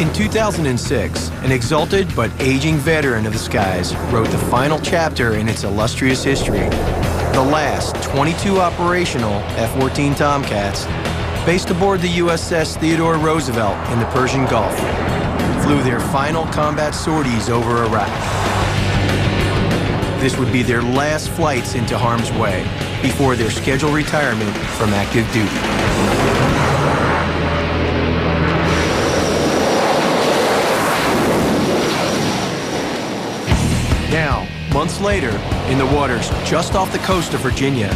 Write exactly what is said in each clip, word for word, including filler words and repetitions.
In two thousand six, an exalted but aging veteran of the skies wrote the final chapter in its illustrious history, the last twenty-two operational F fourteen Tomcats, based aboard the U S S Theodore Roosevelt in the Persian Gulf, flew their final combat sorties over Iraq. This would be their last flights into harm's way before their scheduled retirement from active duty. Now, months later, in the waters just off the coast of Virginia,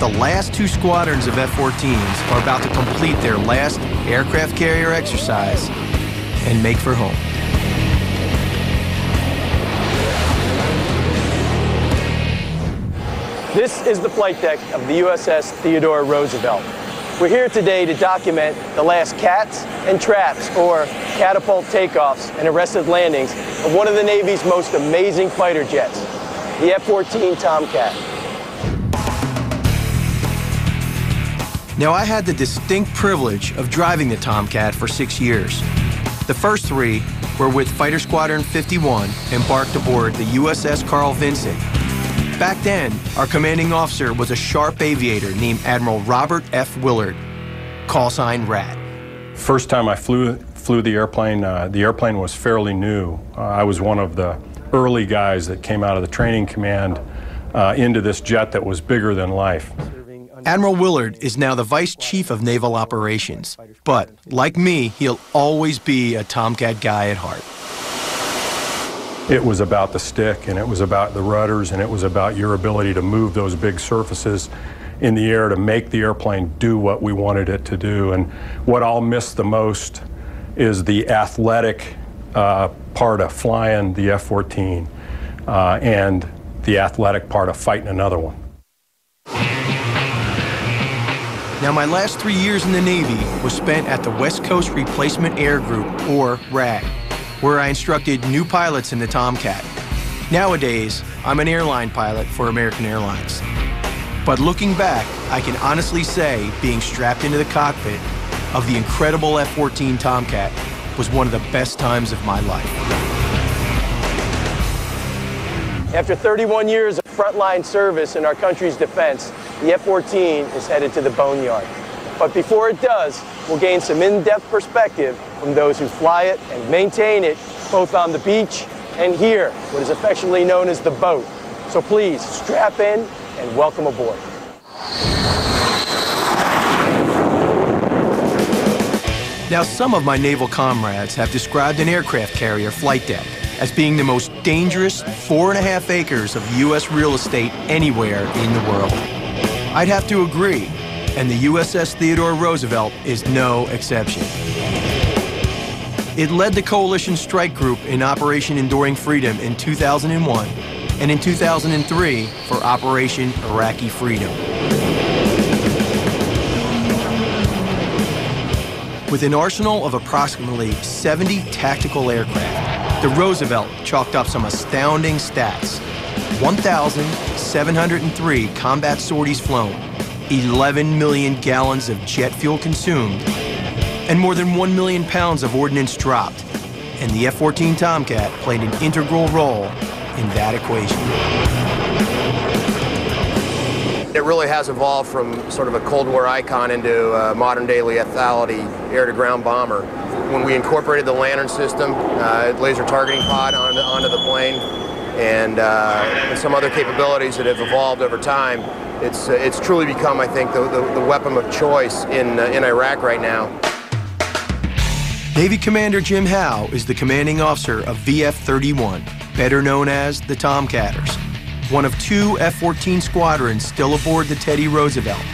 the last two squadrons of F fourteens are about to complete their last aircraft carrier exercise and make for home. This is the flight deck of the U S S Theodore Roosevelt. We're here today to document the last cats and traps, or catapult takeoffs and arrested landings, of one of the Navy's most amazing fighter jets, the F fourteen Tomcat. Now, I had the distinct privilege of driving the Tomcat for six years. The first three were with Fighter Squadron fifty-one, embarked aboard the U S S Carl Vinson. Back then, our commanding officer was a sharp aviator named Admiral Robert F. Willard, call sign RAT. First time I flew, flew the airplane, uh, the airplane was fairly new. Uh, I was one of the early guys that came out of the training command uh, into this jet that was bigger than life. Admiral Willard is now the Vice Chief of Naval Operations, but like me, he'll always be a Tomcat guy at heart. It was about the stick, and it was about the rudders, and it was about your ability to move those big surfaces in the air to make the airplane do what we wanted it to do. And what I'll miss the most is the athletic uh, part of flying the F fourteen uh, and the athletic part of fighting another one. Now, my last three years in the Navy was spent at the West Coast Replacement Air Group, or RAG, where I instructed new pilots in the Tomcat. Nowadays, I'm an airline pilot for American Airlines. But looking back, I can honestly say being strapped into the cockpit of the incredible F fourteen Tomcat was one of the best times of my life. After thirty-one years of frontline service in our country's defense, the F fourteen is headed to the boneyard. But before it does, we'll gain some in-depth perspective from those who fly it and maintain it, both on the beach and here, what is affectionately known as the boat. So please, strap in and welcome aboard. Now, some of my naval comrades have described an aircraft carrier flight deck as being the most dangerous four and a half acres of U S real estate anywhere in the world. I'd have to agree. And the U S S Theodore Roosevelt is no exception. It led the Coalition Strike Group in Operation Enduring Freedom in two thousand one, and in two thousand three for Operation Iraqi Freedom. With an arsenal of approximately seventy tactical aircraft, the Roosevelt chalked up some astounding stats. one thousand seven hundred three combat sorties flown, eleven million gallons of jet fuel consumed, and more than one million pounds of ordnance dropped. And the F fourteen Tomcat played an integral role in that equation. It really has evolved from sort of a Cold War icon into a modern-day lethality air-to-ground bomber. When we incorporated the LANTIRN system, uh, laser targeting pod onto, onto the plane, and, uh, and some other capabilities that have evolved over time, It's, uh, it's truly become, I think, the, the, the weapon of choice in, uh, in Iraq right now. Navy Commander Jim Howe is the commanding officer of V F thirty-one, better known as the Tomcatters, one of two F fourteen squadrons still aboard the Teddy Roosevelt.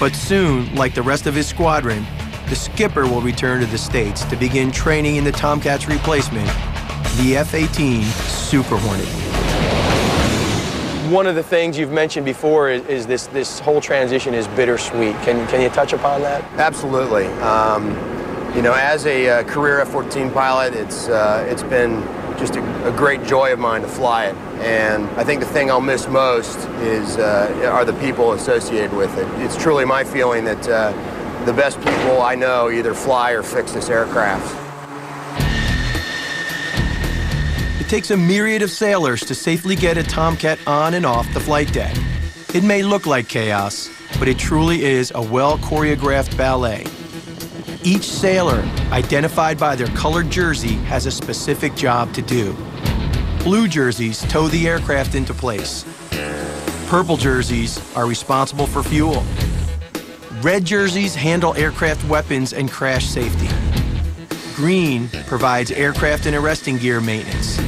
But soon, like the rest of his squadron, the skipper will return to the States to begin training in the Tomcat's replacement, the F eighteen Super Hornet. One of the things you've mentioned before is, is this this whole transition is bittersweet. Can, can you touch upon that? Absolutely. Um, you know, as a uh, career F fourteen pilot, it's uh, it's been just a, a great joy of mine to fly it. And I think the thing I'll miss most is uh, are the people associated with it. It's truly my feeling that uh, the best people I know either fly or fix this aircraft. takes a myriad of sailors to safely get a Tomcat on and off the flight deck. It may look like chaos, but it truly is a well-choreographed ballet. Each sailor, identified by their colored jersey, has a specific job to do. Blue jerseys tow the aircraft into place. Purple jerseys are responsible for fuel. Red jerseys handle aircraft weapons and crash safety. Green provides aircraft and arresting gear maintenance.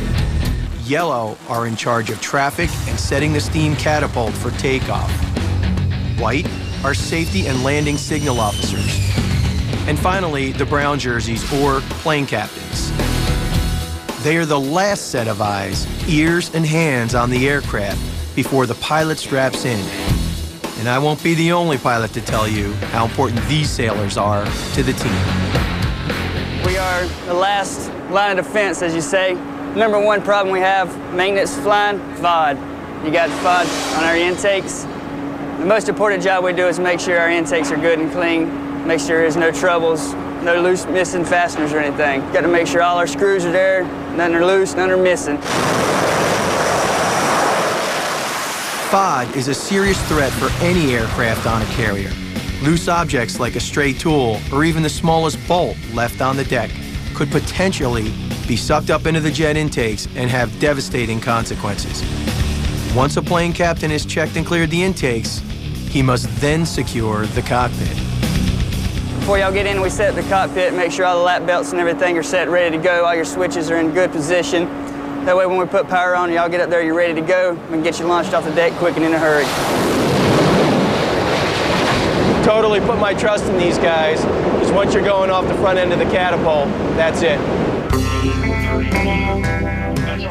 Yellow are in charge of traffic and setting the steam catapult for takeoff. White are safety and landing signal officers. And finally, the brown jerseys, or plane captains. They are the last set of eyes, ears, and hands on the aircraft before the pilot straps in. And I won't be the only pilot to tell you how important these sailors are to the team. We are the last line of defense, as you say. Number one problem we have, maintenance flying, F O D. You got F O D on our intakes. The most important job we do is make sure our intakes are good and clean, make sure there's no troubles, no loose missing fasteners or anything. Got to make sure all our screws are there, none are loose, none are missing. F O D is a serious threat for any aircraft on a carrier. Loose objects like a stray tool or even the smallest bolt left on the deck could potentially be sucked up into the jet intakes and have devastating consequences. Once a plane captain has checked and cleared the intakes, he must then secure the cockpit. Before y'all get in, we set the cockpit, make sure all the lap belts and everything are set, ready to go, all your switches are in good position. That way when we put power on, y'all get up there, you're ready to go, and get you launched off the deck quick and in a hurry. Totally put my trust in these guys, because once you're going off the front end of the catapult, that's it.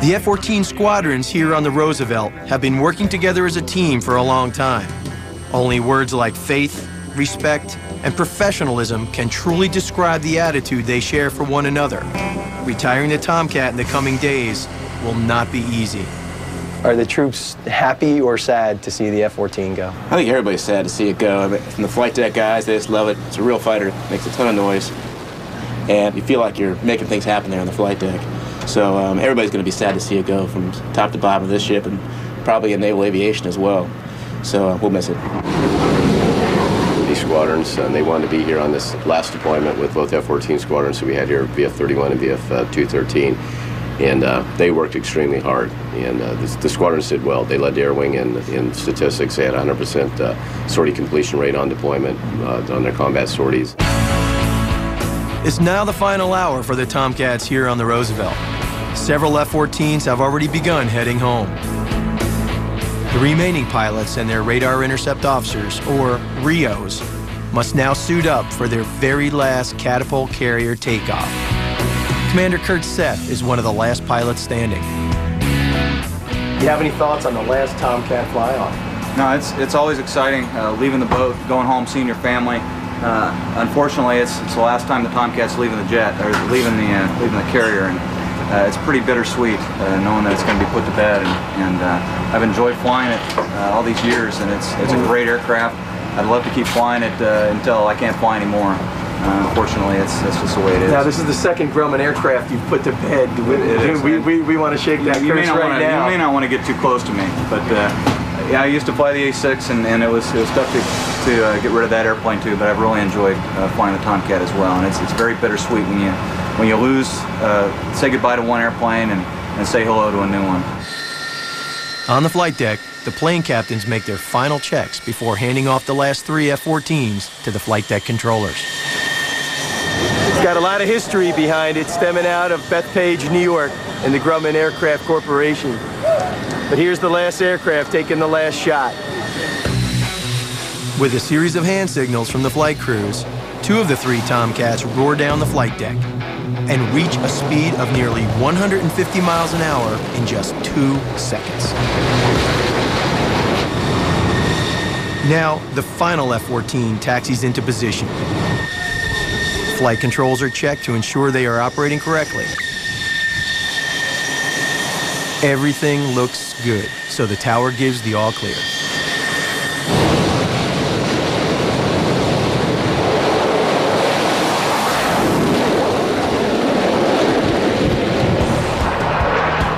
The F fourteen squadrons here on the Roosevelt have been working together as a team for a long time. Only words like faith, respect, and professionalism can truly describe the attitude they share for one another. Retiring the Tomcat in the coming days will not be easy. Are the troops happy or sad to see the F fourteen go? I think everybody's sad to see it go. I mean, from the flight deck guys, they just love it. It's a real fighter, it makes a ton of noise. And you feel like you're making things happen there on the flight deck. So um, everybody's going to be sad to see it go from top to bottom of this ship and probably in naval aviation as well. So uh, we'll miss it. These squadrons, um, they wanted to be here on this last deployment with both F fourteen squadrons that we had here, V F thirty-one and V F two thirteen. And uh, they worked extremely hard. And uh, the, the squadrons did well. They led the air wing in, in statistics. They had one hundred percent uh, sortie completion rate on deployment uh, on their combat sorties. It's now the final hour for the Tomcats here on the Roosevelt. Several F fourteens have already begun heading home. The remaining pilots and their radar intercept officers, or R I Os, must now suit up for their very last catapult carrier takeoff. Commander Kurt Seth is one of the last pilots standing. Do you have any thoughts on the last Tomcat fly-off? No, it's, it's always exciting, uh, leaving the boat, going home, seeing your family. Uh, unfortunately, it's, it's the last time the Tomcat's leaving the jet, or leaving the, uh, leaving the carrier, and uh, it's pretty bittersweet uh, knowing that it's going to be put to bed, and, and uh, I've enjoyed flying it uh, all these years, and it's, it's a great aircraft. I'd love to keep flying it uh, until I can't fly anymore. Uh, unfortunately, it's, that's just the way it is. Now, this is the second Grumman aircraft you've put to bed. We, it is, we, we, we want to shake that curse right wanna, now. You may not want to get too close to me, but uh, yeah, I used to fly the A six, and, and it was it was tough to, to uh, get rid of that airplane too. But I've really enjoyed uh, flying the Tomcat as well, and it's it's very bittersweet when you when you lose, uh, say goodbye to one airplane and, and say hello to a new one. On the flight deck, the plane captains make their final checks before handing off the last three F fourteens to the flight deck controllers. It's got a lot of history behind it, stemming out of Bethpage, New York, and the Grumman Aircraft Corporation. But here's the last aircraft taking the last shot. With a series of hand signals from the flight crews, two of the three Tomcats roar down the flight deck and reach a speed of nearly one hundred fifty miles an hour in just two seconds. Now, the final F fourteen taxis into position. Flight controls are checked to ensure they are operating correctly. Everything looks good, so the tower gives the all clear.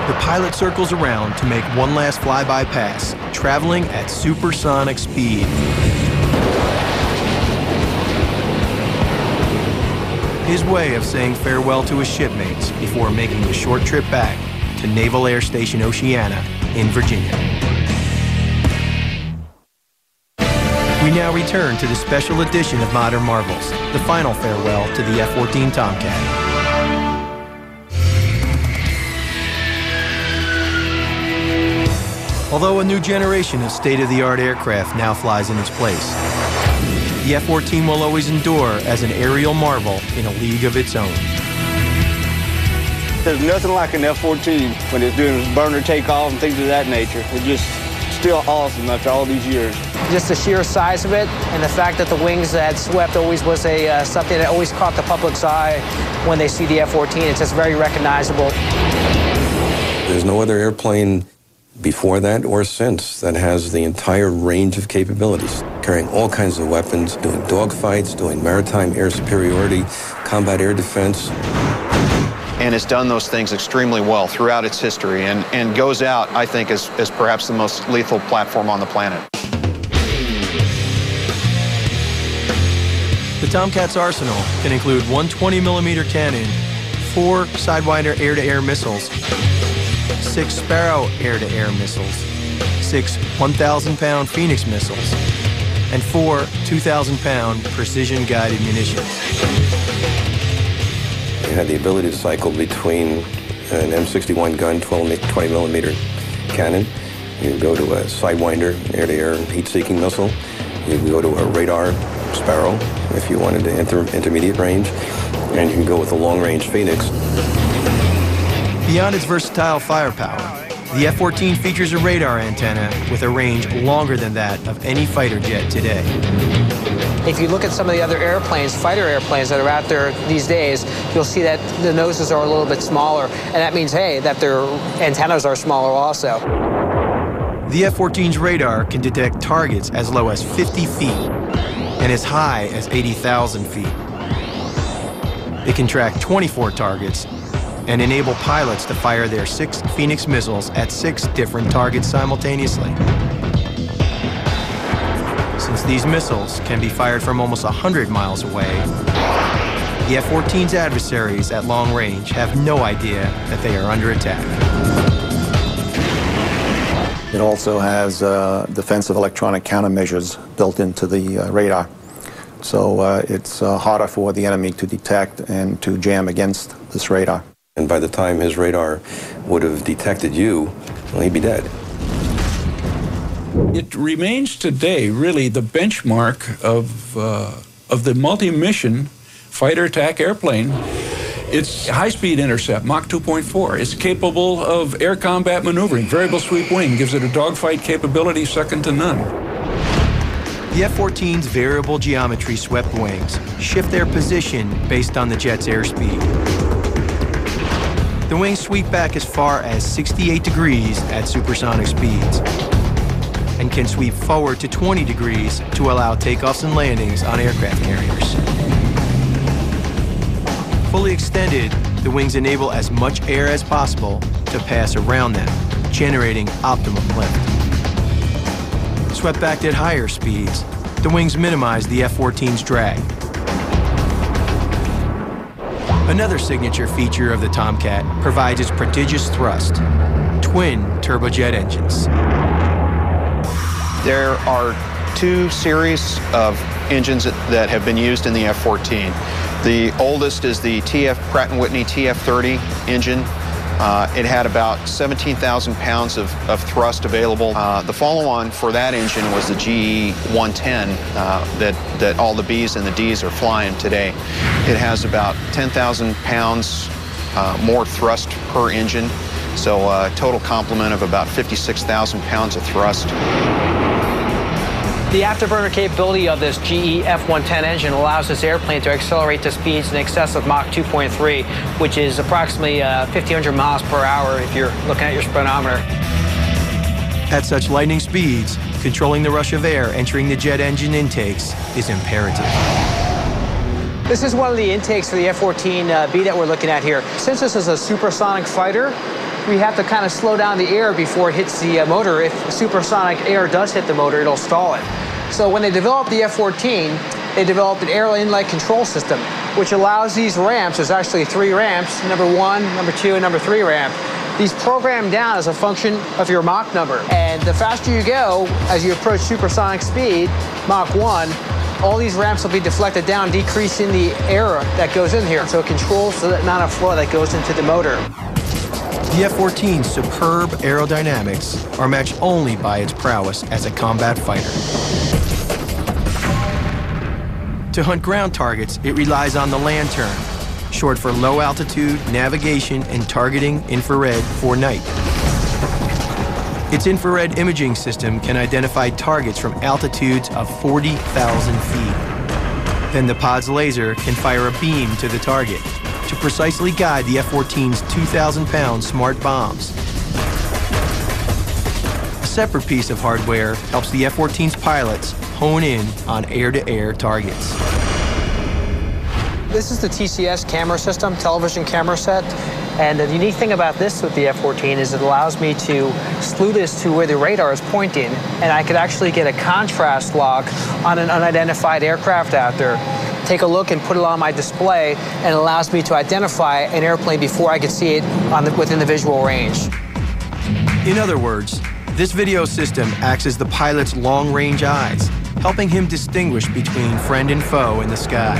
The pilot circles around to make one last flyby pass, traveling at supersonic speed. His way of saying farewell to his shipmates before making the short trip back to Naval Air Station Oceana in Virginia. We now return to the special edition of Modern Marvels, the final farewell to the F fourteen Tomcat. Although a new generation of state-of-the-art aircraft now flies in its place, the F fourteen will always endure as an aerial marvel in a league of its own. There's nothing like an F fourteen when it's doing burner takeoff and things of that nature. It's just still awesome after all these years. Just the sheer size of it and the fact that the wings that swept always was a uh, something that always caught the public's eye when they see the F fourteen. It's just very recognizable. There's no other airplane before that or since that has the entire range of capabilities, carrying all kinds of weapons, doing dogfights, doing maritime air superiority, combat air defense. And it's done those things extremely well throughout its history and, and goes out, I think, as, as perhaps the most lethal platform on the planet. The Tomcat's arsenal can include one twenty millimeter cannon, four Sidewinder air-to-air missiles, six Sparrow air-to-air missiles, six one thousand pound Phoenix missiles, and four two thousand pound precision-guided munitions. It had the ability to cycle between an M sixty-one gun, twenty millimeter cannon. You can go to a Sidewinder air-to-air heat-seeking missile. You can go to a radar Sparrow if you wanted to enter intermediate range, and you can go with a long-range Phoenix. Beyond its versatile firepower, the F fourteen features a radar antenna with a range longer than that of any fighter jet today. If you look at some of the other airplanes, fighter airplanes that are out there these days, you'll see that the noses are a little bit smaller, and that means, hey, that their antennas are smaller also. The F fourteen's radar can detect targets as low as fifty feet and as high as eighty thousand feet. It can track twenty-four targets and enable pilots to fire their six Phoenix missiles at six different targets simultaneously. Since these missiles can be fired from almost one hundred miles away, the F fourteen's adversaries at long range have no idea that they are under attack. It also has uh, defensive electronic countermeasures built into the uh, radar, so uh, it's uh, harder for the enemy to detect and to jam against this radar. And by the time his radar would have detected you, well, he'd be dead. It remains today really the benchmark of, uh, of the multi-mission fighter attack airplane. It's high-speed intercept, Mach two point four. It's capable of air combat maneuvering. Variable sweep wing gives it a dogfight capability second to none. The F fourteen's variable geometry swept wings shift their position based on the jet's airspeed. The wings sweep back as far as sixty-eight degrees at supersonic speeds and can sweep forward to twenty degrees to allow takeoffs and landings on aircraft carriers. Fully extended, the wings enable as much air as possible to pass around them, generating optimum lift. Swept back at higher speeds, the wings minimize the F fourteen's drag. Another signature feature of the Tomcat provides its prodigious thrust, twin turbojet engines. There are two series of engines that have been used in the F fourteen. The oldest is the T F Pratt and Whitney T F thirty engine. Uh, it had about seventeen thousand pounds of, of thrust available. Uh, the follow-on for that engine was the G E F one ten uh, that, that all the B's and the D's are flying today. It has about ten thousand pounds uh, more thrust per engine, so a total complement of about fifty-six thousand pounds of thrust. The afterburner capability of this G E F one ten engine allows this airplane to accelerate to speeds in excess of Mach two point three, which is approximately uh, fifteen hundred miles per hour if you're looking at your speedometer. At such lightning speeds, controlling the rush of air entering the jet engine intakes is imperative. This is one of the intakes for the F fourteen B that we're looking at here. Since this is a supersonic fighter, we have to kind of slow down the air before it hits the uh, motor. If supersonic air does hit the motor, it'll stall it. So when they developed the F fourteen, they developed an air inlet control system, which allows these ramps, there's actually three ramps, number one, number two, and number three ramp. These program down as a function of your Mach number. And the faster you go, as you approach supersonic speed, Mach one, all these ramps will be deflected down, decreasing the air that goes in here. So it controls the amount of flow that goes into the motor. The F fourteen's superb aerodynamics are matched only by its prowess as a combat fighter. To hunt ground targets, it relies on the LANTIRN, short for Low Altitude Navigation and Targeting Infrared for night. Its infrared imaging system can identify targets from altitudes of forty thousand feet. Then the pod's laser can fire a beam to the target to precisely guide the F fourteen's two thousand pound smart bombs. A separate piece of hardware helps the F fourteen's pilots hone in on air-to-air targets. This is the T C S camera system, television camera set. And the unique thing about this with the F fourteen is it allows me to slew this to where the radar is pointing, and I could actually get a contrast log on an unidentified aircraft out there, take a look and put it on my display, and it allows me to identify an airplane before I could see it on the, within the visual range. In other words, this video system acts as the pilot's long-range eyes, helping him distinguish between friend and foe in the sky.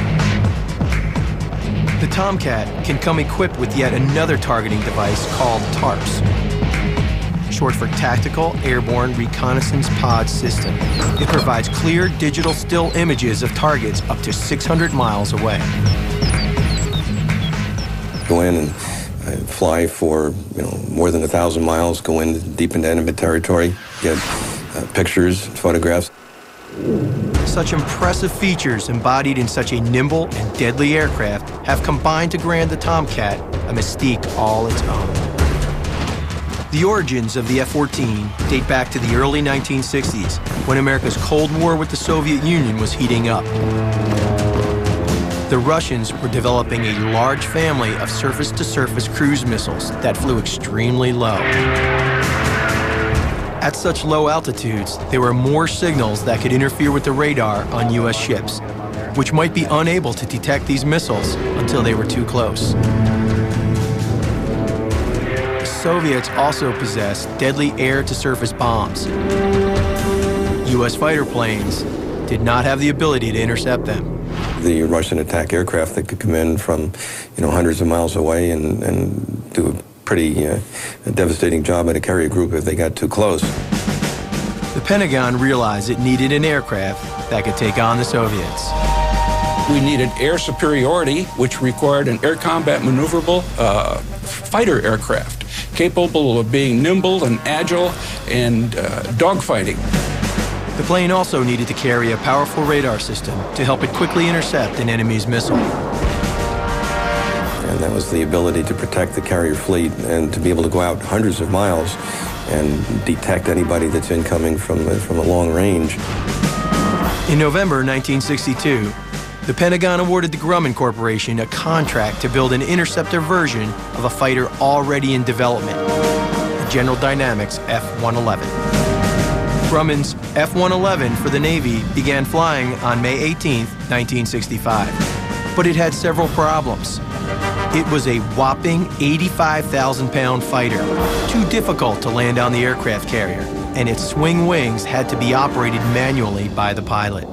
The Tomcat can come equipped with yet another targeting device called TARPS, short for Tactical Airborne Reconnaissance Pod System. It provides clear digital still images of targets up to six hundred miles away. Go in and uh, fly for you know more than a thousand miles. Go in deep into enemy territory, get uh, pictures, photographs. Such impressive features embodied in such a nimble and deadly aircraft have combined to grant the Tomcat a mystique all its own. The origins of the F fourteen date back to the early nineteen sixties, when America's Cold War with the Soviet Union was heating up. The Russians were developing a large family of surface-to-surface cruise missiles that flew extremely low. At such low altitudes, there were more signals that could interfere with the radar on U S ships, which might be unable to detect these missiles until they were too close. The Soviets also possessed deadly air-to-surface bombs. U S fighter planes did not have the ability to intercept them. The Russian attack aircraft that could come in from, you know, hundreds of miles away and, and do a pretty uh, devastating job at a carrier group if they got too close. The Pentagon realized it needed an aircraft that could take on the Soviets. We needed air superiority, which required an air combat maneuverable uh, fighter aircraft, capable of being nimble and agile and uh, dogfighting. The plane also needed to carry a powerful radar system to help it quickly intercept an enemy's missile. And that was the ability to protect the carrier fleet and to be able to go out hundreds of miles and detect anybody that's incoming from, from a long range. In November nineteen sixty-two, the Pentagon awarded the Grumman Corporation a contract to build an interceptor version of a fighter already in development, the General Dynamics F one eleven. Grumman's F one eleven for the Navy began flying on May eighteenth, nineteen sixty-five, but it had several problems. It was a whopping eighty-five thousand pound fighter, too difficult to land on the aircraft carrier, and its swing wings had to be operated manually by the pilot.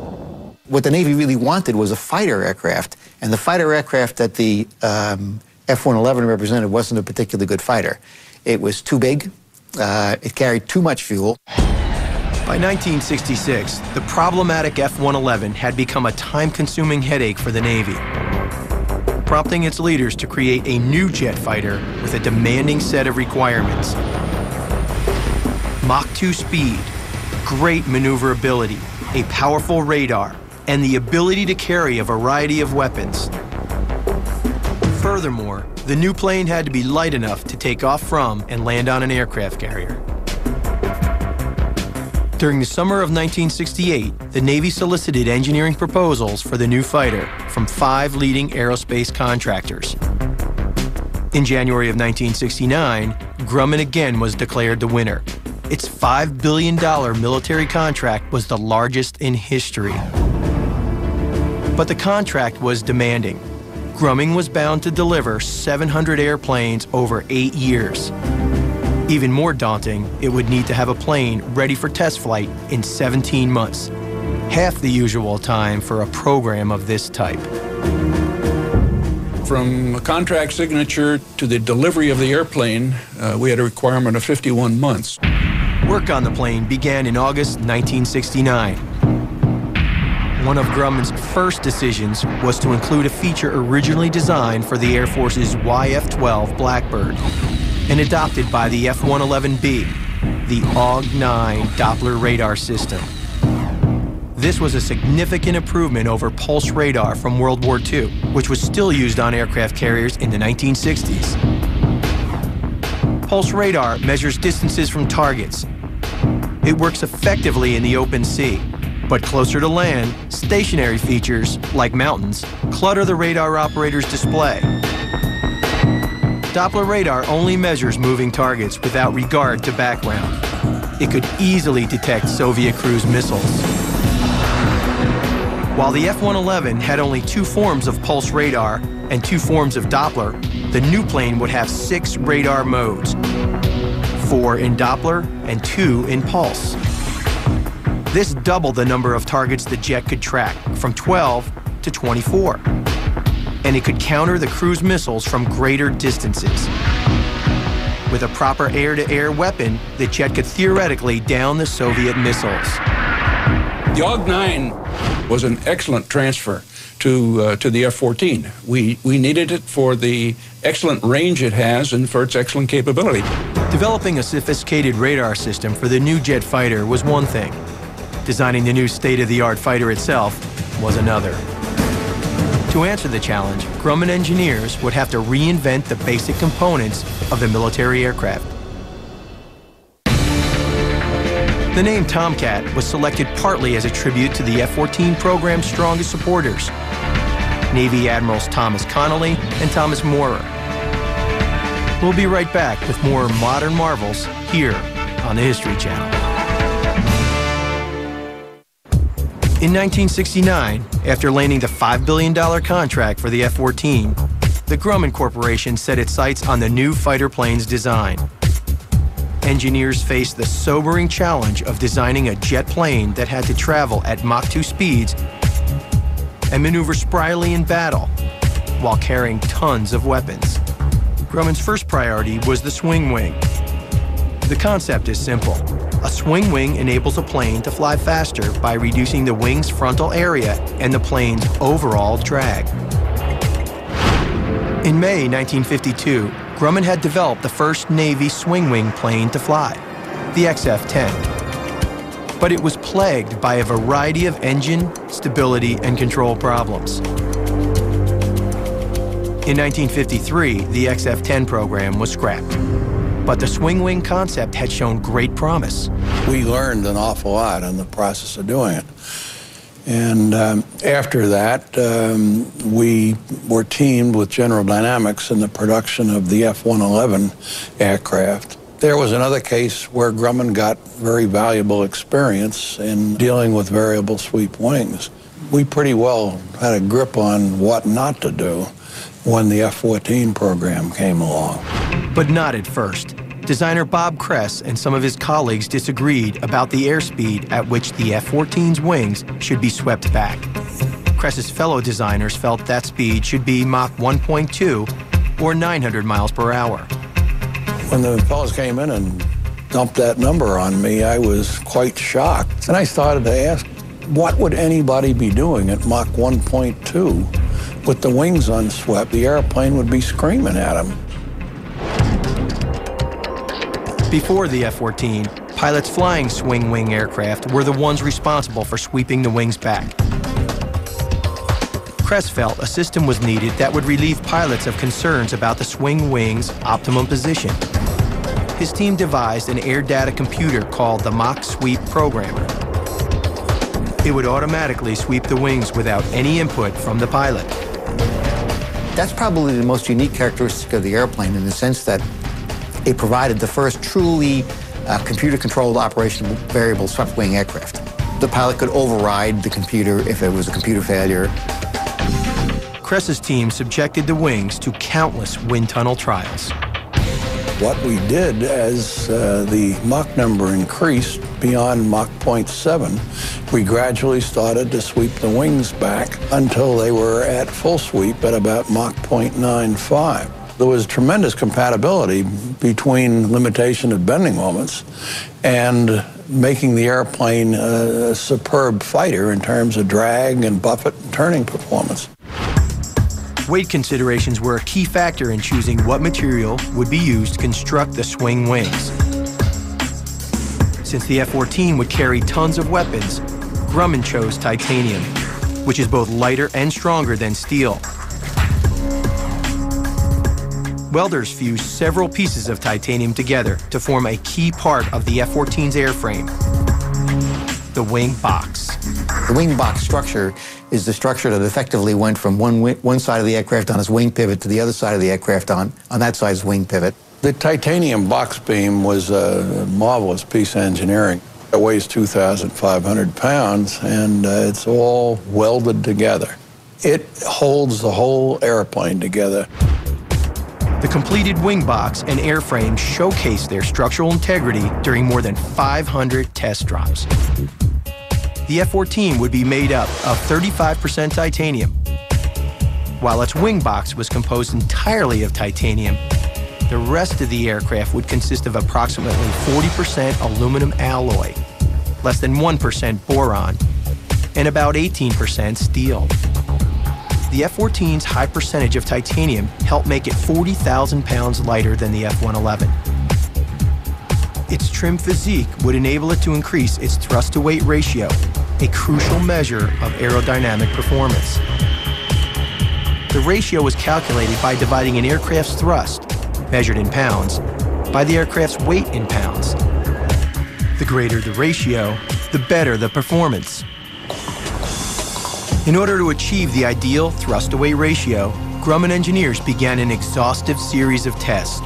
What the Navy really wanted was a fighter aircraft, and the fighter aircraft that the um, F one eleven represented wasn't a particularly good fighter. It was too big, uh, it carried too much fuel. By nineteen sixty-six, the problematic F one eleven had become a time-consuming headache for the Navy, prompting its leaders to create a new jet fighter with a demanding set of requirements. Mach two speed, great maneuverability, a powerful radar, and the ability to carry a variety of weapons. Furthermore, the new plane had to be light enough to take off from and land on an aircraft carrier. During the summer of nineteen sixty-eight, the Navy solicited engineering proposals for the new fighter from five leading aerospace contractors. In January of nineteen sixty-nine, Grumman again was declared the winner. Its five billion dollar military contract was the largest in history. But the contract was demanding. Grumman was bound to deliver seven hundred airplanes over eight years. Even more daunting, it would need to have a plane ready for test flight in seventeen months, half the usual time for a program of this type. From contract signature to the delivery of the airplane, uh, we had a requirement of fifty-one months. Work on the plane began in August nineteen sixty-nine. One of Grumman's first decisions was to include a feature originally designed for the Air Force's Y F twelve Blackbird and adopted by the F one eleven B, the A W G nine Doppler radar system. This was a significant improvement over pulse radar from World War Two, which was still used on aircraft carriers in the nineteen sixties. Pulse radar measures distances from targets. It works effectively in the open sea, but closer to land, stationary features, like mountains, clutter the radar operator's display. Doppler radar only measures moving targets without regard to background. It could easily detect Soviet cruise missiles. While the F one eleven had only two forms of pulse radar and two forms of Doppler, the new plane would have six radar modes, four in Doppler and two in pulse. This doubled the number of targets the jet could track, from twelve to twenty-four. And it could counter the cruise missiles from greater distances. With a proper air-to-air weapon, the jet could theoretically down the Soviet missiles. The A W G nine was an excellent transfer to, uh, to the F fourteen. We, we needed it for the excellent range it has and for its excellent capability. Developing a sophisticated radar system for the new jet fighter was one thing. Designing the new state-of-the-art fighter itself was another. To answer the challenge, Grumman engineers would have to reinvent the basic components of the military aircraft. The name Tomcat was selected partly as a tribute to the F fourteen program's strongest supporters, Navy Admirals Thomas Connally and Thomas Maurer. We'll be right back with more modern marvels here on the History Channel. In nineteen sixty-nine, after landing the five billion dollar contract for the F fourteen, the Grumman Corporation set its sights on the new fighter plane's design. Engineers faced the sobering challenge of designing a jet plane that had to travel at Mach two speeds and maneuver spryly in battle while carrying tons of weapons. Grumman's first priority was the swing wing. The concept is simple. A swing wing enables a plane to fly faster by reducing the wing's frontal area and the plane's overall drag. In May nineteen fifty-two, Grumman had developed the first Navy swing wing plane to fly, the X F ten. But it was plagued by a variety of engine, stability, and control problems. In nineteen fifty-three, the X F ten program was scrapped. But the swing wing concept had shown great promise. We learned an awful lot in the process of doing it. And um, after that, um, we were teamed with General Dynamics in the production of the F one eleven aircraft. There was another case where Grumman got very valuable experience in dealing with variable sweep wings. We pretty well had a grip on what not to do when the F fourteen program came along. But not at first. Designer Bob Cress and some of his colleagues disagreed about the airspeed at which the F fourteen's wings should be swept back. Cress's fellow designers felt that speed should be Mach one point two or nine hundred miles per hour. When the fellows came in and dumped that number on me, I was quite shocked. And I started to ask, what would anybody be doing at Mach one point two? With the wings unswept, the airplane would be screaming at them. Before the F fourteen, pilots flying swing-wing aircraft were the ones responsible for sweeping the wings back. Cress felt a system was needed that would relieve pilots of concerns about the swing wing's optimum position. His team devised an air data computer called the Mach Sweep Programmer. It would automatically sweep the wings without any input from the pilot. That's probably the most unique characteristic of the airplane, in the sense that It provided the first truly uh, computer-controlled operational variable swept-wing aircraft. The pilot could override the computer if it was a computer failure. Cress's team subjected the wings to countless wind tunnel trials. What we did as uh, the Mach number increased beyond Mach zero point seven, we gradually started to sweep the wings back until they were at full sweep at about Mach zero point nine five. There was tremendous compatibility between limitation of bending moments and making the airplane a superb fighter in terms of drag and buffet and turning performance. Weight considerations were a key factor in choosing what material would be used to construct the swing wings. Since the F fourteen would carry tons of weapons, Grumman chose titanium, which is both lighter and stronger than steel. Welders fused several pieces of titanium together to form a key part of the F fourteen's airframe, the wing box. The wing box structure is the structure that effectively went from one, one side of the aircraft on its wing pivot to the other side of the aircraft on, on that side's wing pivot. The titanium box beam was a marvelous piece of engineering. It weighs two thousand five hundred pounds, and uh, it's all welded together. It holds the whole airplane together. The completed wing box and airframe showcased their structural integrity during more than five hundred test drops. The F fourteen would be made up of thirty-five percent titanium, while its wing box was composed entirely of titanium. The rest of the aircraft would consist of approximately forty percent aluminum alloy, less than one percent boron, and about eighteen percent steel. The F fourteen's high percentage of titanium helped make it forty thousand pounds lighter than the F one eleven. Its trim physique would enable it to increase its thrust-to-weight ratio, a crucial measure of aerodynamic performance. The ratio was calculated by dividing an aircraft's thrust, measured in pounds, by the aircraft's weight in pounds. The greater the ratio, the better the performance. In order to achieve the ideal thrust-to-weight ratio, Grumman engineers began an exhaustive series of tests,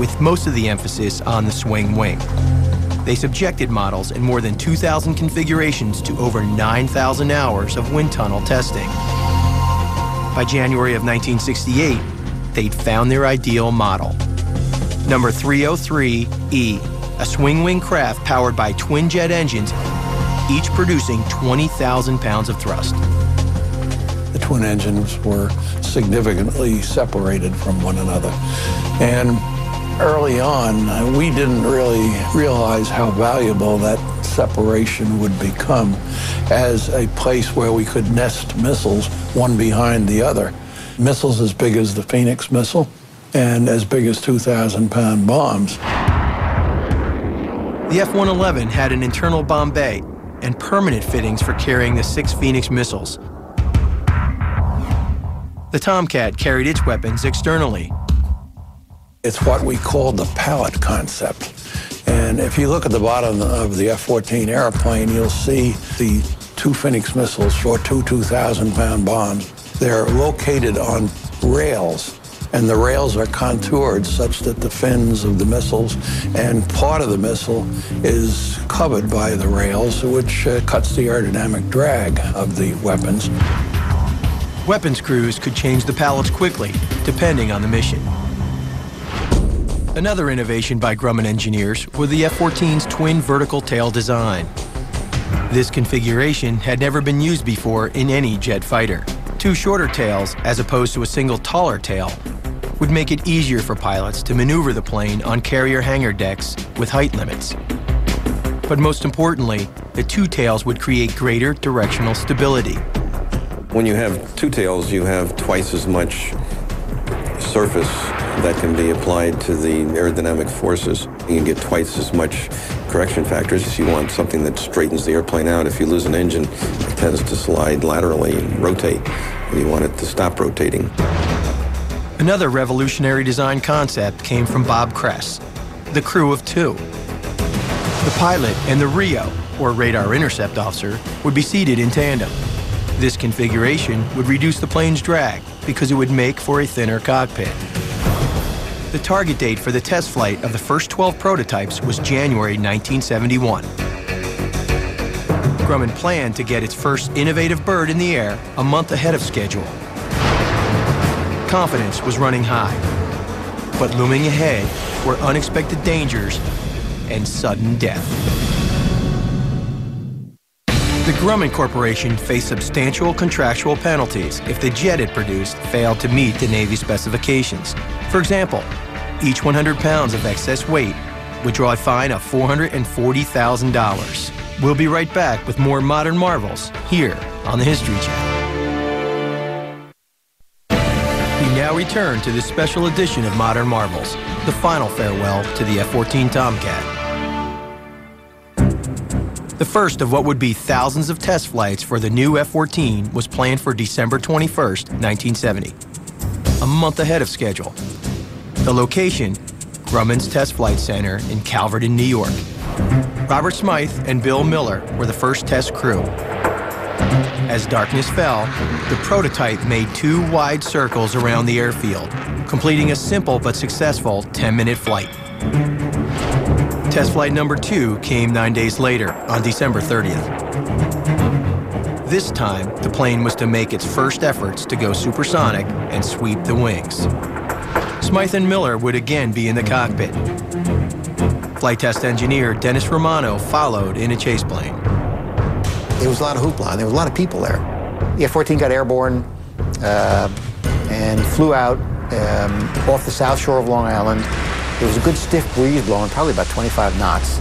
with most of the emphasis on the swing wing. They subjected models in more than two thousand configurations to over nine thousand hours of wind tunnel testing. By January of nineteen sixty-eight, they'd found their ideal model. Number three oh three E, a swing wing craft powered by twin jet engines, each producing twenty thousand pounds of thrust. The twin engines were significantly separated from one another. And early on, we didn't really realize how valuable that separation would become as a place where we could nest missiles one behind the other. Missiles as big as the Phoenix missile and as big as two thousand pound bombs. The F one eleven had an internal bomb bay and permanent fittings for carrying the six Phoenix missiles. The Tomcat carried its weapons externally. It's what we call the pallet concept. And if you look at the bottom of the F fourteen airplane, you'll see the two Phoenix missiles for two 2,000-pound bombs. They're located on rails, and the rails are contoured such that the fins of the missiles and part of the missile is covered by the rails, which uh, cuts the aerodynamic drag of the weapons. Weapons crews could change the pallets quickly, depending on the mission. Another innovation by Grumman engineers was the F fourteen's twin vertical tail design. This configuration had never been used before in any jet fighter. Two shorter tails, as opposed to a single taller tail, would make it easier for pilots to maneuver the plane on carrier hangar decks with height limits. But most importantly, the two tails would create greater directional stability. When you have two tails, you have twice as much surface that can be applied to the aerodynamic forces. You can get twice as much correction factors if you want something that straightens the airplane out. If you lose an engine, it tends to slide laterally and rotate, and you want it to stop rotating. Another revolutionary design concept came from Bob Cress, the crew of two. The pilot and the R I O, or radar intercept officer, would be seated in tandem. This configuration would reduce the plane's drag because it would make for a thinner cockpit. The target date for the test flight of the first twelve prototypes was January nineteen seventy-one. Grumman planned to get its first innovative bird in the air a month ahead of schedule. Confidence was running high, but looming ahead were unexpected dangers and sudden death. The Grumman Corporation faced substantial contractual penalties if the jet it produced failed to meet the Navy specifications. For example, each one hundred pounds of excess weight would draw a fine of four hundred forty thousand dollars. We'll be right back with more modern marvels here on the History Channel. We now return to this special edition of Modern Marvels, the final farewell to the F fourteen Tomcat. The first of what would be thousands of test flights for the new F fourteen was planned for December twenty-first, nineteen seventy, a month ahead of schedule. The location, Grumman's Test Flight Center in Calverton, New York. Robert Smythe and Bill Miller were the first test crew. As darkness fell, the prototype made two wide circles around the airfield, completing a simple but successful ten-minute flight. Test flight number two came nine days later, on December thirtieth. This time, the plane was to make its first efforts to go supersonic and sweep the wings. Smythe and Miller would again be in the cockpit. Flight test engineer Dennis Romano followed in a chase plane. There was a lot of hoopla. There were a lot of people there. The F fourteen got airborne uh, and flew out um, off the south shore of Long Island. There was a good stiff breeze blowing, probably about twenty-five knots.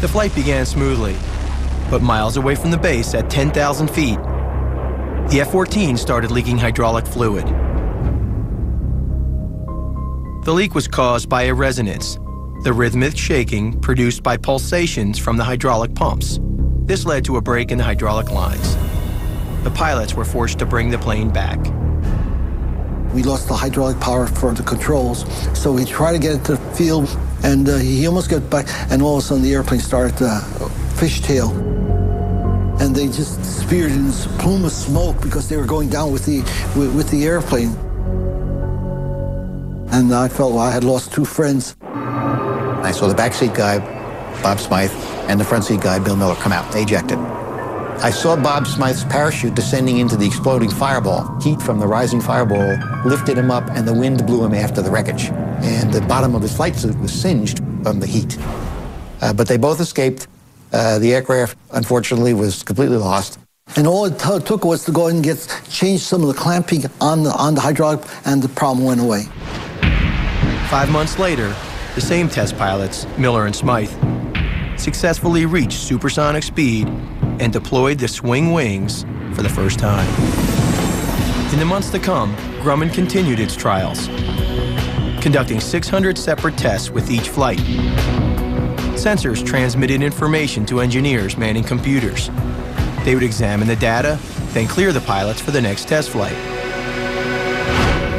The flight began smoothly, but miles away from the base at ten thousand feet, the F fourteen started leaking hydraulic fluid. The leak was caused by a resonance, the rhythmic shaking produced by pulsations from the hydraulic pumps. This led to a break in the hydraulic lines. The pilots were forced to bring the plane back. We lost the hydraulic power for the controls, so we tried to get it to the field, and uh, he almost got back, and all of a sudden the airplane started to fishtail. And they just speared in this plume of smoke because they were going down with the, with, with the airplane. And I felt I had lost two friends. I saw the backseat guy, Bob Smythe, and the front seat guy, Bill Miller, come out. They ejected. I saw Bob Smythe's parachute descending into the exploding fireball. Heat from the rising fireball lifted him up, and the wind blew him after the wreckage. And the bottom of his flight suit was singed from the heat. Uh, but they both escaped. Uh, the aircraft, unfortunately, was completely lost. And all it took was to go and get change some of the clamping on the, on the hydraulic, and the problem went away. Five months later, the same test pilots, Miller and Smythe, successfully reached supersonic speed and deployed the swing wings for the first time. In the months to come, Grumman continued its trials, conducting six hundred separate tests with each flight. Sensors transmitted information to engineers manning computers. They would examine the data, then clear the pilots for the next test flight.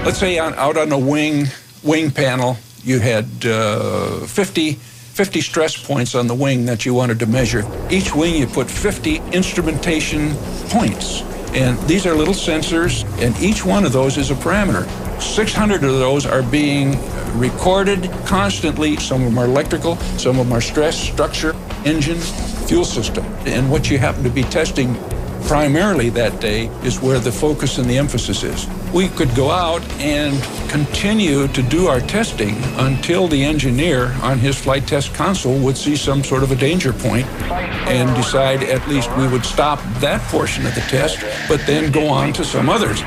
Let's say on, out on a wing, wing panel, you had uh, fifty, fifty stress points on the wing that you wanted to measure. Each wing you put fifty instrumentation points, and these are little sensors, and each one of those is a parameter. six hundred of those are being recorded constantly. Some of them are electrical, some of them are stress, structure, engine, fuel system. And what you happen to be testing primarily that day is where the focus and the emphasis is. We could go out and continue to do our testing until the engineer on his flight test console would see some sort of a danger point and decide at least we would stop that portion of the test, but then go on to some others.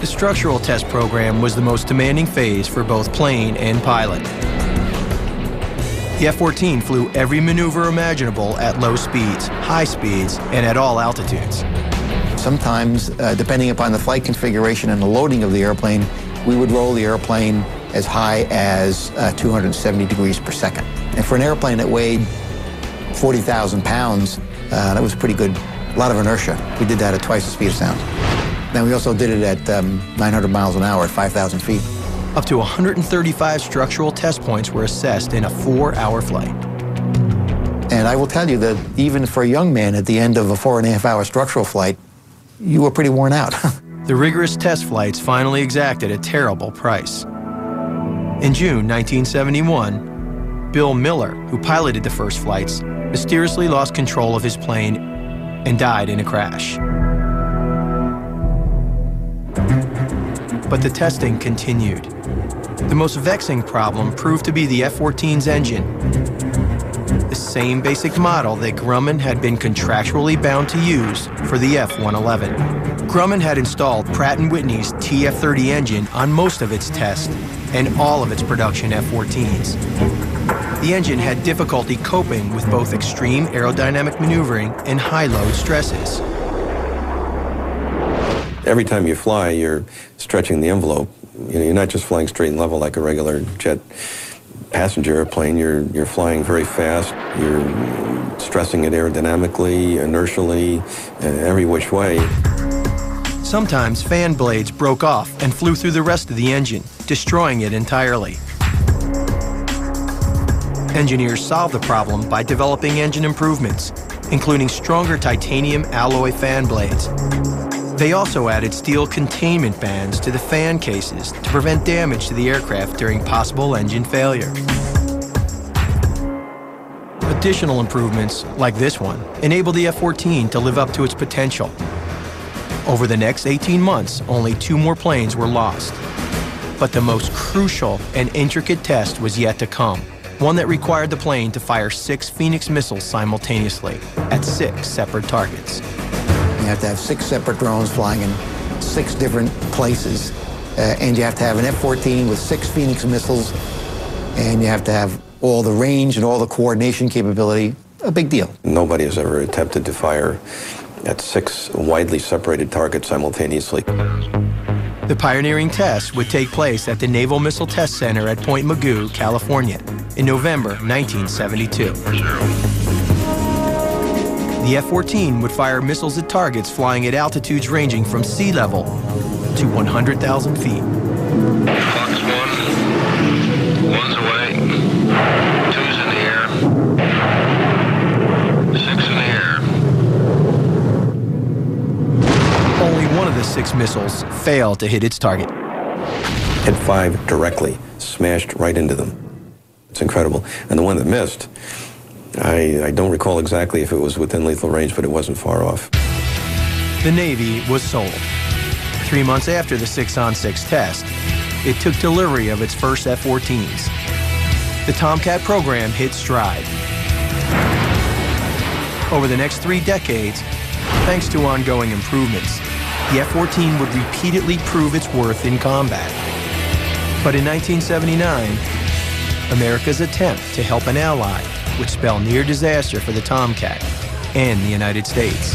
The structural test program was the most demanding phase for both plane and pilot. The F fourteen flew every maneuver imaginable at low speeds, high speeds, and at all altitudes. Sometimes, uh, depending upon the flight configuration and the loading of the airplane, we would roll the airplane as high as uh, two hundred seventy degrees per second. And for an airplane that weighed forty thousand pounds, uh, that was pretty good. A lot of inertia. We did that at twice the speed of sound. Now, we also did it at um, nine hundred miles an hour at five thousand feet. Up to one hundred thirty-five structural test points were assessed in a four-hour flight. And I will tell you that even for a young man at the end of a four and a half hour structural flight, you were pretty worn out. the rigorous test flights finally exacted a terrible price. In June nineteen seventy-one, Bill Miller, who piloted the first flights, mysteriously lost control of his plane and died in a crash. But the testing continued. The most vexing problem proved to be the F fourteen's engine, the same basic model that Grumman had been contractually bound to use for the F one eleven. Grumman had installed Pratt and Whitney's T F thirty engine on most of its test and all of its production F fourteens. The engine had difficulty coping with both extreme aerodynamic maneuvering and high-load stresses. Every time you fly, you're stretching the envelope. You know, you're not just flying straight and level like a regular jet passenger airplane. You're, you're flying very fast. You're stressing it aerodynamically, inertially, every which way. Sometimes fan blades broke off and flew through the rest of the engine, destroying it entirely. Engineers solved the problem by developing engine improvements, including stronger titanium alloy fan blades. They also added steel containment bands to the fan cases to prevent damage to the aircraft during possible engine failure. Additional improvements, like this one, enabled the F fourteen to live up to its potential. Over the next eighteen months, only two more planes were lost. But the most crucial and intricate test was yet to come, one that required the plane to fire six Phoenix missiles simultaneously at six separate targets. You have to have six separate drones flying in six different places. Uh, and you have to have an F fourteen with six Phoenix missiles. And you have to have all the range and all the coordination capability. A big deal. Nobody has ever attempted to fire at six widely separated targets simultaneously. The pioneering test would take place at the Naval Missile Test Center at Point Magoo, California, in November nineteen seventy-two. The F fourteen would fire missiles at targets flying at altitudes ranging from sea level to one hundred thousand feet. Fox one, one's away, two's in the air, six in the air. Only one of the six missiles failed to hit its target. Hit five directly, smashed right into them. It's incredible. And the one that missed, I, I don't recall exactly if it was within lethal range, but it wasn't far off. The Navy was sold. Three months after the six on six test, it took delivery of its first F fourteens. The Tomcat program hit stride. Over the next three decades, thanks to ongoing improvements, the F fourteen would repeatedly prove its worth in combat. But in nineteen seventy-nine, America's attempt to help an ally would spell near disaster for the Tomcat and the United States.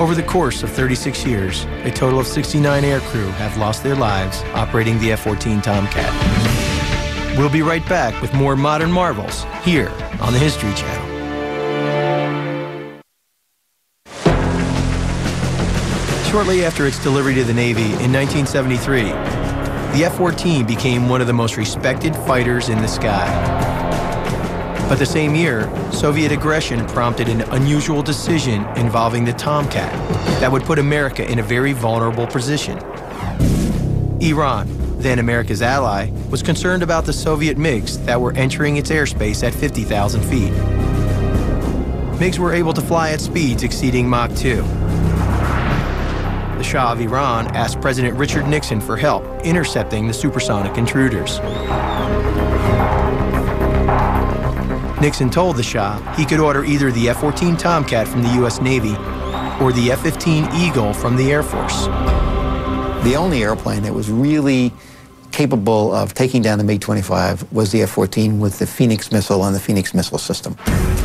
Over the course of thirty-six years, a total of sixty-nine aircrew have lost their lives operating the F fourteen Tomcat. We'll be right back with more modern marvels here on the History Channel. Shortly after its delivery to the Navy in nineteen seventy-three, the F fourteen became one of the most respected fighters in the sky. But the same year, Soviet aggression prompted an unusual decision involving the Tomcat that would put America in a very vulnerable position. Iran, then America's ally, was concerned about the Soviet MiGs that were entering its airspace at fifty thousand feet. MiGs were able to fly at speeds exceeding Mach two. The Shah of Iran asked President Richard Nixon for help intercepting the supersonic intruders. Nixon told the Shah he could order either the F fourteen Tomcat from the U S Navy or the F fifteen Eagle from the Air Force. The only airplane that was really capable of taking down the MiG twenty-five was the F fourteen with the Phoenix missile and the Phoenix missile system.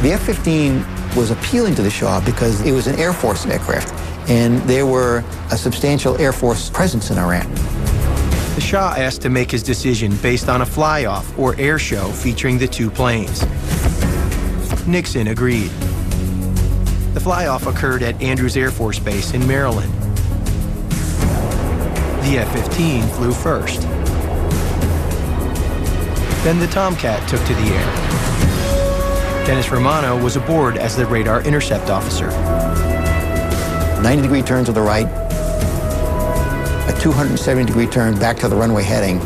The F fifteen was appealing to the Shah because it was an Air Force aircraft, and there were a substantial Air Force presence in Iran. The Shah asked to make his decision based on a fly-off or air show featuring the two planes. Nixon agreed. The fly-off occurred at Andrews Air Force Base in Maryland. The F fifteen flew first. Then the Tomcat took to the air. Dennis Romano was aboard as the radar intercept officer. ninety degree turn to the right, a two hundred seventy degree turn back to the runway heading,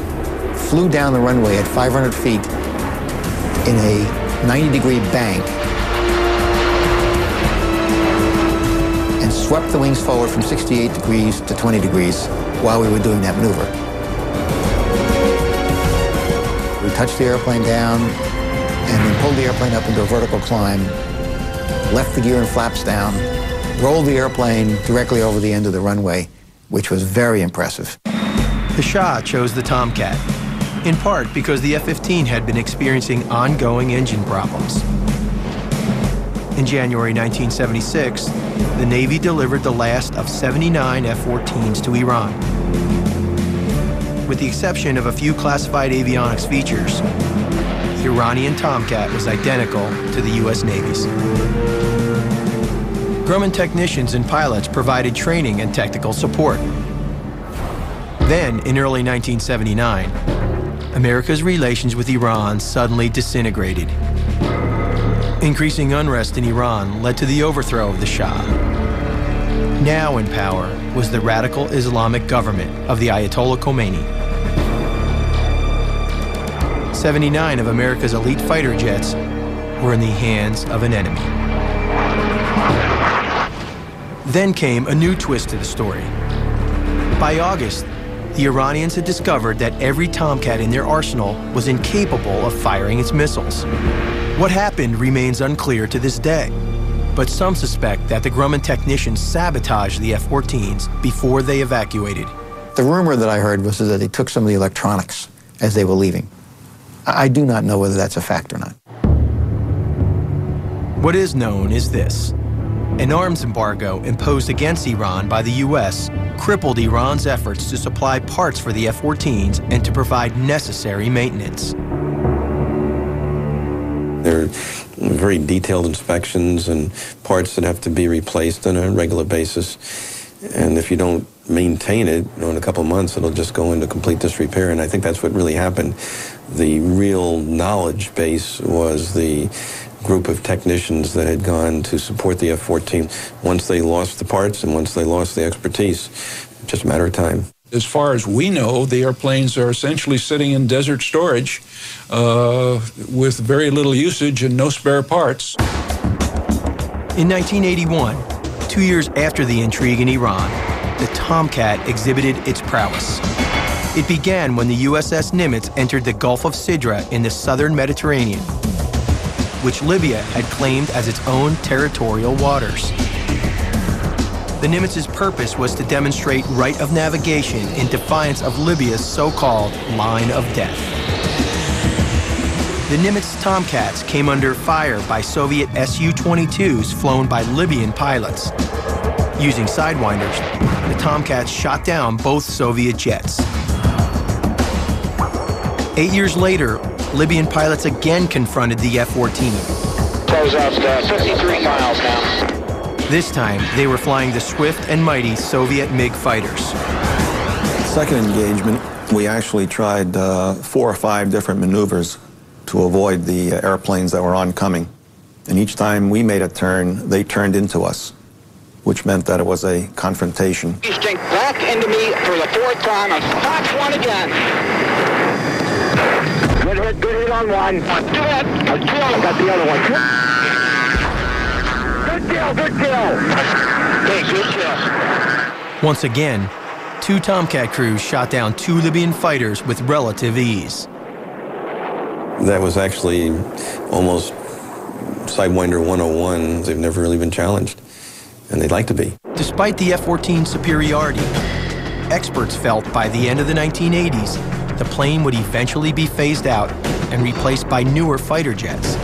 flew down the runway at five hundred feet in a ninety degree bank, and swept the wings forward from sixty-eight degrees to twenty degrees while we were doing that maneuver. We touched the airplane down and then pulled the airplane up into a vertical climb, left the gear and flaps down, rolled the airplane directly over the end of the runway, which was very impressive. The Shah chose the Tomcat, in part because the F fifteen had been experiencing ongoing engine problems. In January nineteen seventy-six, the Navy delivered the last of seventy-nine F fourteens to Iran. With the exception of a few classified avionics features, the Iranian Tomcat was identical to the U S Navy's. Grumman technicians and pilots provided training and technical support. Then, in early nineteen seventy-nine, America's relations with Iran suddenly disintegrated. Increasing unrest in Iran led to the overthrow of the Shah. Now in power was the radical Islamic government of the Ayatollah Khomeini. seventy-nine of America's elite fighter jets were in the hands of an enemy. Then came a new twist to the story. By August, the Iranians had discovered that every Tomcat in their arsenal was incapable of firing its missiles. What happened remains unclear to this day, but some suspect that the Grumman technicians sabotaged the F fourteens before they evacuated. The rumor that I heard was that they took some of the electronics as they were leaving. I do not know whether that's a fact or not. What is known is this. An arms embargo imposed against Iran by the U S crippled Iran's efforts to supply parts for the F fourteens and to provide necessary maintenance. There are very detailed inspections and parts that have to be replaced on a regular basis. And if you don't maintain it, you know, in a couple of months, it'll just go into complete disrepair. And I think that's what really happened. The real knowledge base was the group of technicians that had gone to support the F fourteen. Once they lost the parts and once they lost the expertise, just a matter of time. As far as we know, the airplanes are essentially sitting in desert storage uh, with very little usage and no spare parts. In nineteen eighty-one, two years after the intrigue in Iran, the Tomcat exhibited its prowess. It began when the U S S Nimitz entered the Gulf of Sidra in the southern Mediterranean, which Libya had claimed as its own territorial waters. The Nimitz's purpose was to demonstrate right of navigation in defiance of Libya's so-called line of death. The Nimitz Tomcats came under fire by Soviet S U twenty-twos flown by Libyan pilots. Using Sidewinders, the Tomcats shot down both Soviet jets. Eight years later, Libyan pilots again confronted the F fourteen. Close out to fifty-three miles now. This time, they were flying the swift and mighty Soviet MiG fighters. Second engagement, we actually tried uh, four or five different maneuvers to avoid the airplanes that were oncoming. And each time we made a turn, they turned into us, which meant that it was a confrontation. You stink back into me for the fourth time. I'm back one again. Good hit, good hit on one. Two hit. Two hit. Got the other one. Good deal, good deal. Good deal. Once again, two Tomcat crews shot down two Libyan fighters with relative ease. That was actually almost Sidewinder one oh one. They've never really been challenged, and they'd like to be. Despite the F fourteen's superiority, experts felt by the end of the nineteen eighties, the plane would eventually be phased out and replaced by newer fighter jets.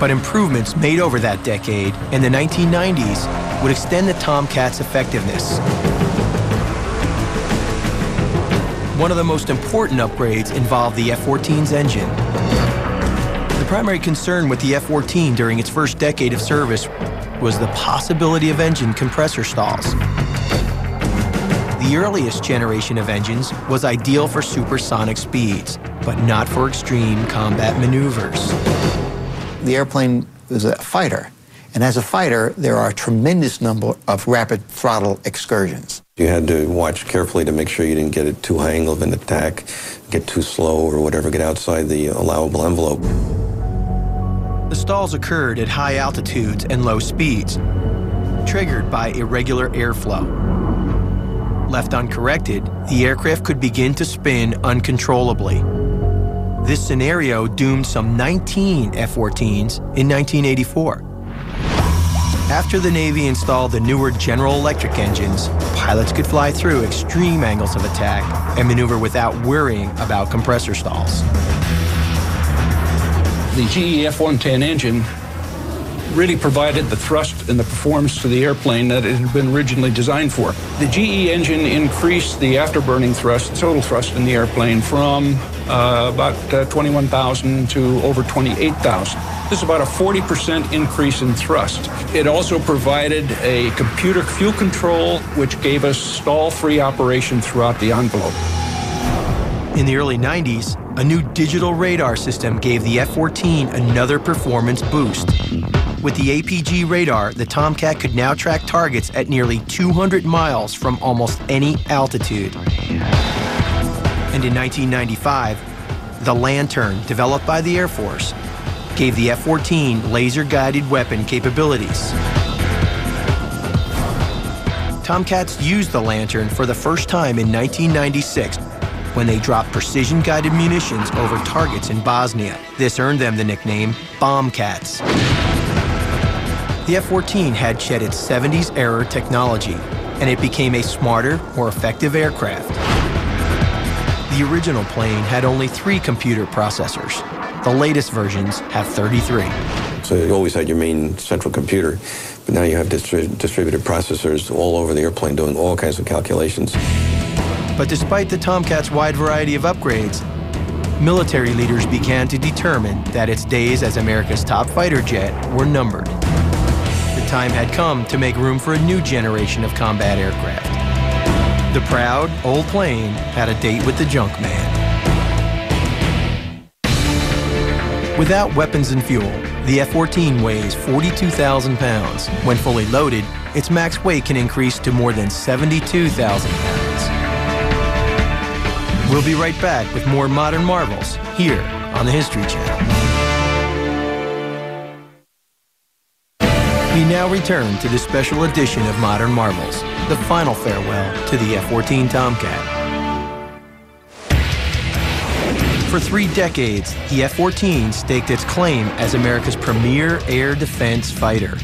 But improvements made over that decade and the nineteen nineties would extend the Tomcat's effectiveness. One of the most important upgrades involved the F fourteen's engine. The primary concern with the F fourteen during its first decade of service was the possibility of engine compressor stalls. The earliest generation of engines was ideal for supersonic speeds, but not for extreme combat maneuvers. The airplane was a fighter, And as a fighter, there are a tremendous number of rapid throttle excursions. You had to watch carefully to make sure you didn't get it too high angle of an attack, get too slow or whatever, get outside the allowable envelope. The stalls occurred at high altitudes and low speeds, triggered by irregular airflow. Left uncorrected, the aircraft could begin to spin uncontrollably. This scenario doomed some nineteen F fourteens in nineteen eighty-four. After the Navy installed the newer General Electric engines, pilots could fly through extreme angles of attack and maneuver without worrying about compressor stalls. The G E F one ten engine really provided the thrust and the performance to the airplane that it had been originally designed for. The G E engine increased the afterburning thrust, total thrust in the airplane, from uh, about uh, twenty-one thousand to over twenty-eight thousand. This is about a forty percent increase in thrust. It also provided a computer fuel control, which gave us stall-free operation throughout the envelope. In the early nineties, a new digital radar system gave the F fourteen another performance boost. With the A P G radar, the Tomcat could now track targets at nearly two hundred miles from almost any altitude. And in nineteen ninety-five, the LANTIRN, developed by the Air Force, gave the F fourteen laser-guided weapon capabilities. Tomcats used the LANTIRN for the first time in nineteen ninety-six, when they dropped precision-guided munitions over targets in Bosnia. This earned them the nickname Bombcats. The F fourteen had shed its seventies era technology, and it became a smarter, more effective aircraft. The original plane had only three computer processors. The latest versions have thirty-three. So you always had your main central computer, but now you have distri- distributed processors all over the airplane doing all kinds of calculations. But despite the Tomcat's wide variety of upgrades, military leaders began to determine that its days as America's top fighter jet were numbered. The time had come to make room for a new generation of combat aircraft. The proud old plane had a date with the junk man. Without weapons and fuel, the F fourteen weighs forty-two thousand pounds. When fully loaded, its max weight can increase to more than seventy-two thousand pounds. We'll be right back with more modern marvels here on the History Channel. We now return to this special edition of Modern Marvels, the final farewell to the F fourteen Tomcat. For three decades, the F fourteen staked its claim as America's premier air defense fighter.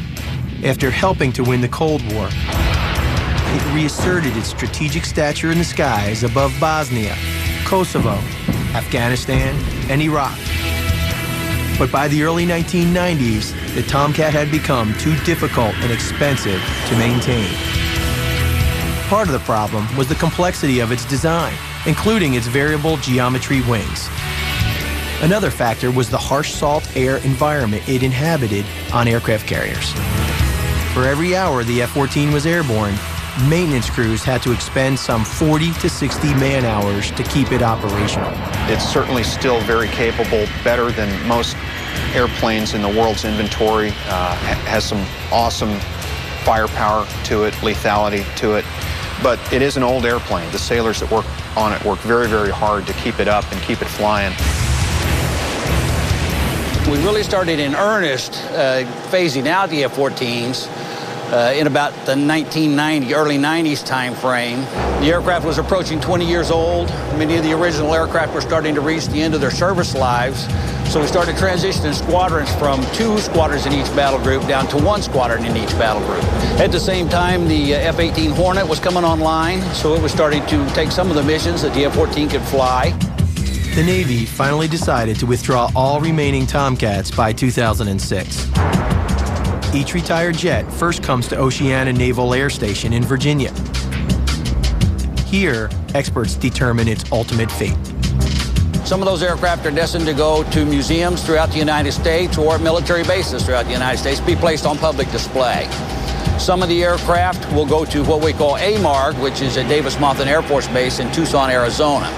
After helping to win the Cold War, it reasserted its strategic stature in the skies above Bosnia, Kosovo, Afghanistan, and Iraq. But by the early nineteen nineties, the Tomcat had become too difficult and expensive to maintain. Part of the problem was the complexity of its design, including its variable geometry wings. Another factor was the harsh salt air environment it inhabited on aircraft carriers. For every hour the F fourteen was airborne, maintenance crews had to expend some forty to sixty man-hours to keep it operational. It's certainly still very capable, better than most airplanes in the world's inventory. Uh, has some awesome firepower to it, lethality to it, but it is an old airplane. The sailors that work on it work very, very hard to keep it up and keep it flying. We really started in earnest uh, phasing out the F fourteens Uh, in about the nineteen nineties, early nineties time frame. The aircraft was approaching twenty years old. Many of the original aircraft were starting to reach the end of their service lives. So we started transitioning squadrons from two squadrons in each battle group down to one squadron in each battle group. At the same time, the F eighteen Hornet was coming online, so it was starting to take some of the missions that the F fourteen could fly. The Navy finally decided to withdraw all remaining Tomcats by two thousand six. Each retired jet first comes to Oceana Naval Air Station in Virginia. Here, experts determine its ultimate fate. Some of those aircraft are destined to go to museums throughout the United States or military bases throughout the United States, be placed on public display. Some of the aircraft will go to what we call A MARG, which is at Davis-Monthan Air Force Base in Tucson, Arizona.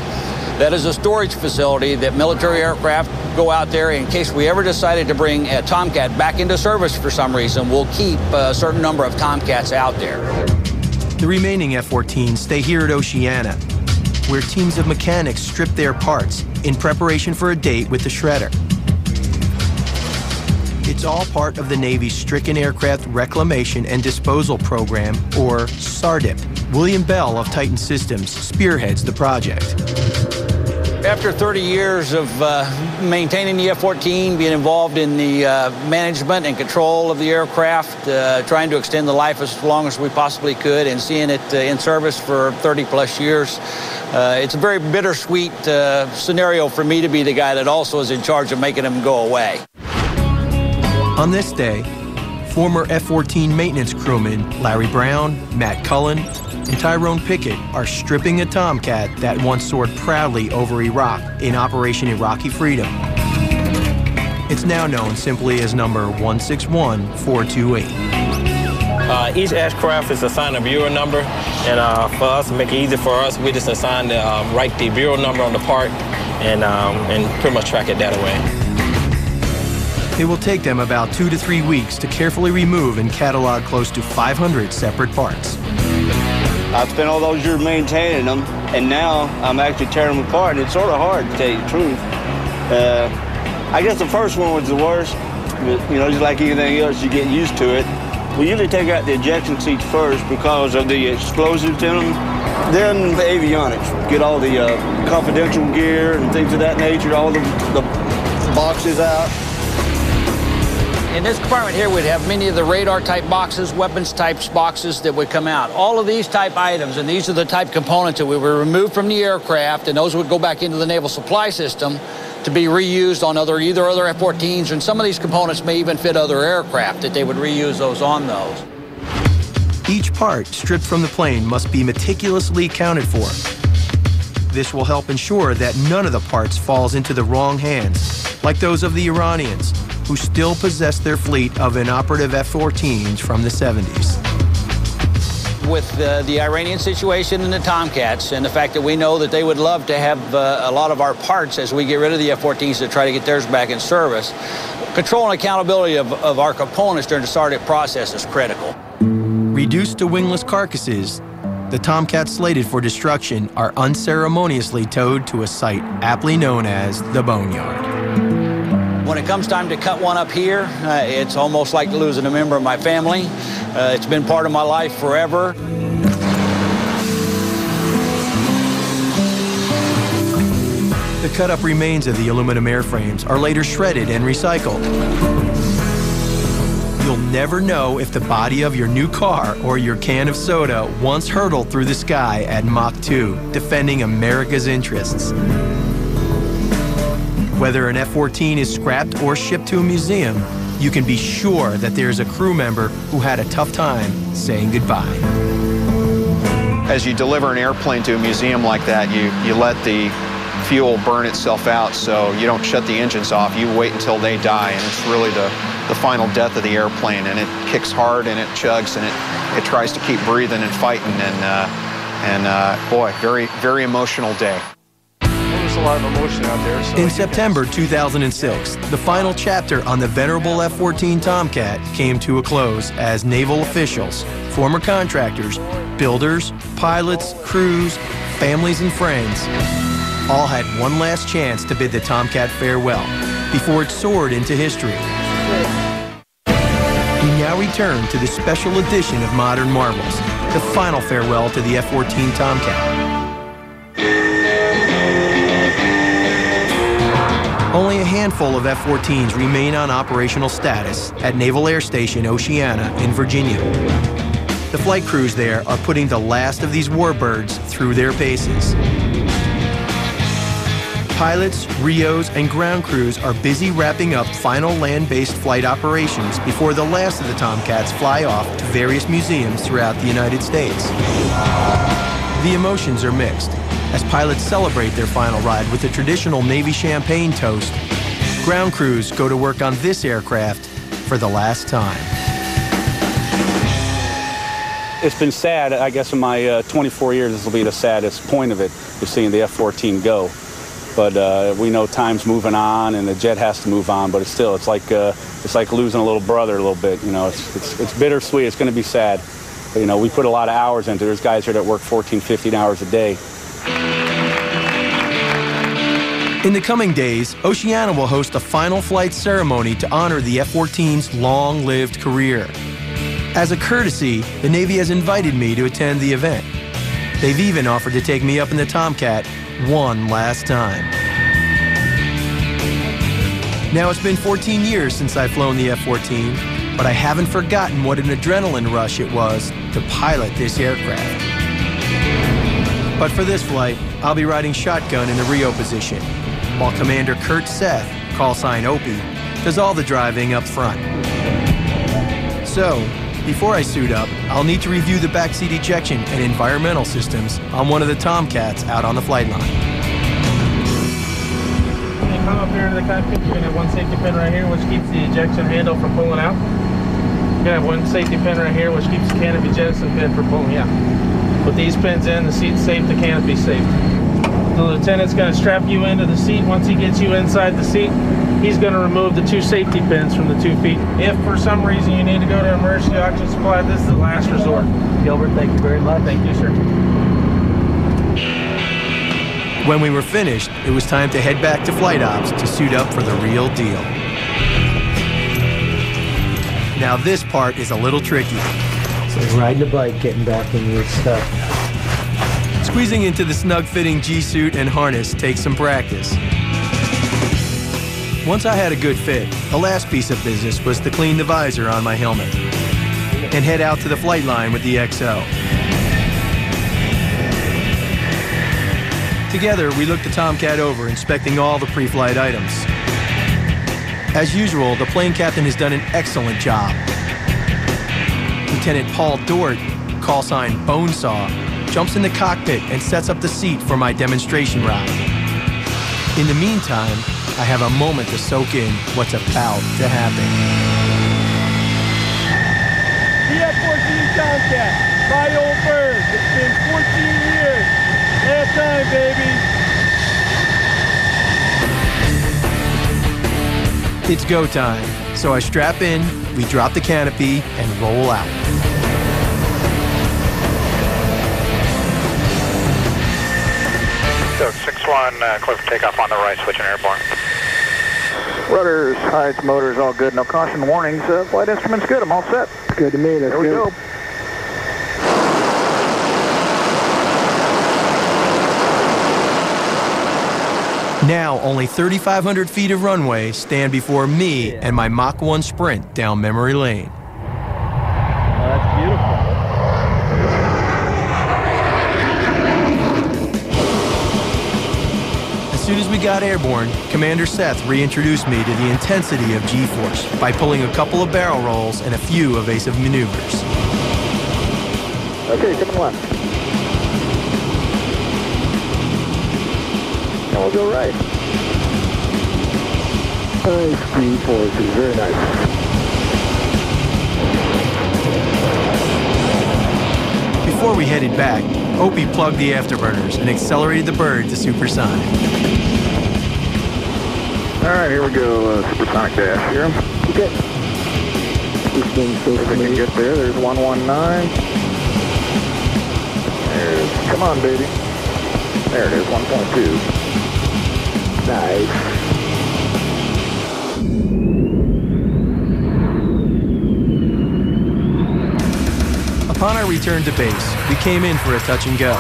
That is a storage facility that military aircraft go out there in case we ever decided to bring a Tomcat back into service for some reason. We'll keep a certain number of Tomcats out there. The remaining F fourteens stay here at Oceana, where teams of mechanics strip their parts in preparation for a date with the shredder. It's all part of the Navy's Stricken Aircraft Reclamation and Disposal Program, or SARDIP. William Bell of Titan Systems spearheads the project. After thirty years of uh, maintaining the F fourteen, being involved in the uh, management and control of the aircraft, uh, trying to extend the life as long as we possibly could, and seeing it uh, in service for thirty plus years, uh, it's a very bittersweet uh, scenario for me to be the guy that also is in charge of making them go away. On this day, former F fourteen maintenance crewmen Larry Brown, Matt Cullen, and Tyrone Pickett are stripping a Tomcat that once soared proudly over Iraq in Operation Iraqi Freedom. It's now known simply as number one six one four two eight. Uh, each aircraft is assigned a bureau number, and uh, for us, to make it easy for us, we just assign the, um, write the bureau number on the part and, um, and pretty much track it that way. It will take them about two to three weeks to carefully remove and catalog close to five hundred separate parts. I've spent all those years maintaining them, and now I'm actually tearing them apart, and it's sort of hard, to tell you the truth. Uh, I guess the first one was the worst, but, you know, just like anything else, you get used to it. We usually take out the ejection seats first because of the explosives in them. Then the avionics, get all the uh, confidential gear and things of that nature, all the, the boxes out. In this compartment here, we'd have many of the radar-type boxes, weapons-type boxes that would come out. All of these type items, and these are the type components that we were removed from the aircraft, and those would go back into the naval supply system to be reused on other, either other F fourteens, and some of these components may even fit other aircraft that they would reuse those on those. Each part stripped from the plane must be meticulously accounted for. This will help ensure that none of the parts falls into the wrong hands, like those of the Iranians, who still possess their fleet of inoperative F fourteens from the seventies. With uh, the Iranian situation and the Tomcats and the fact that we know that they would love to have uh, a lot of our parts as we get rid of the F fourteens to try to get theirs back in service, control and accountability of, of our components during the SARDIP process is critical. Reduced to wingless carcasses, the Tomcats slated for destruction are unceremoniously towed to a site aptly known as the Boneyard. When it comes time to cut one up here, uh, it's almost like losing a member of my family. Uh, it's been part of my life forever. The cut-up remains of the aluminum airframes are later shredded and recycled. You'll never know if the body of your new car or your can of soda once hurtled through the sky at Mach two, defending America's interests. Whether an F fourteen is scrapped or shipped to a museum, you can be sure that there's a crew member who had a tough time saying goodbye. As you deliver an airplane to a museum like that, you, you let the fuel burn itself out, so you don't shut the engines off. You wait until they die, and it's really the, the final death of the airplane, and it kicks hard, and it chugs, and it, it tries to keep breathing and fighting, and, uh, and uh, boy, very, very emotional day. A lot of emotion out there, so in September two thousand six, the final chapter on the venerable F fourteen Tomcat came to a close as naval officials, former contractors, builders, pilots, crews, families, and friends all had one last chance to bid the Tomcat farewell before it soared into history. We now return to the special edition of Modern Marvels, the final farewell to the F fourteen Tomcat. Only a handful of F fourteens remain on operational status at Naval Air Station Oceana in Virginia. The flight crews there are putting the last of these warbirds through their paces. Pilots, R I Os, and ground crews are busy wrapping up final land-based flight operations before the last of the Tomcats fly off to various museums throughout the United States. The emotions are mixed, as pilots celebrate their final ride with the traditional Navy champagne toast. Ground crews go to work on this aircraft for the last time. It's been sad, I guess, in my uh, twenty-four years, this will be the saddest point of it, of seeing the F fourteen go. But uh, we know time's moving on, and the jet has to move on. But it's still, it's like uh, it's like losing a little brother a little bit. You know, it's it's, it's bittersweet. It's going to be sad. But, you know, we put a lot of hours into it. There's guys here that work fourteen, fifteen hours a day. In the coming days, Oceana will host a final flight ceremony to honor the F fourteen's long-lived career. As a courtesy, the Navy has invited me to attend the event. They've even offered to take me up in the Tomcat one last time. Now, it's been fourteen years since I've flown the F fourteen, but I haven't forgotten what an adrenaline rush it was to pilot this aircraft. But for this flight, I'll be riding shotgun in the R I O position, while Commander Kurt Seth, call sign Opie, does all the driving up front. So, before I suit up, I'll need to review the backseat ejection and environmental systems on one of the Tomcats out on the flight line. When you come up here to the cockpit, you're going to have one safety pin right here, which keeps the ejection handle from pulling out. You're going to have one safety pin right here, which keeps the canopy jettison pin from pulling out. With these pins in, the seat's safe, the canopy's safe. The lieutenant's going to strap you into the seat. Once he gets you inside the seat, he's going to remove the two safety pins from the two feet. If for some reason you need to go to an emergency oxygen supply, this is the last resort. Gilbert, thank you very much. Thank you, sir. When we were finished, it was time to head back to Flight Ops to suit up for the real deal. Now, this part is a little tricky. So riding the bike, getting back in your stuff. Squeezing into the snug-fitting G-suit and harness takes some practice. Once I had a good fit, the last piece of business was to clean the visor on my helmet and head out to the flight line with the X O. Together, we looked the Tomcat over, inspecting all the pre-flight items. As usual, the plane captain has done an excellent job. Lieutenant Paul Dort, call sign Bonesaw, jumps in the cockpit and sets up the seat for my demonstration ride. In the meantime, I have a moment to soak in what's about to happen. The F fourteen Tomcat, my old bird. It's been fourteen years. Last time, baby. It's go time. So I strap in, we drop the canopy, and roll out. six one, uh, clear for takeoff on the right, switching airborne. Rudders, hides, motors, all good. No caution warnings. Uh, flight instrument's good. I'm all set. Good to me. That's Here we good. go. Now, only thirty-five hundred feet of runway stand before me yeah. and my Mach one sprint down memory lane. As soon as we got airborne, Commander Seth reintroduced me to the intensity of G-force by pulling a couple of barrel rolls and a few evasive maneuvers. Okay, coming left. And we'll go right. Nice G-force, very nice. Before we headed back, Opie plugged the afterburners and accelerated the bird to supersonic. All right, here we go, uh, supersonic dash here. Okay. So everything good there. There's one one nine. There's, come on, baby. There it is, one point two. Nice. Upon our return to base, we came in for a touch and go.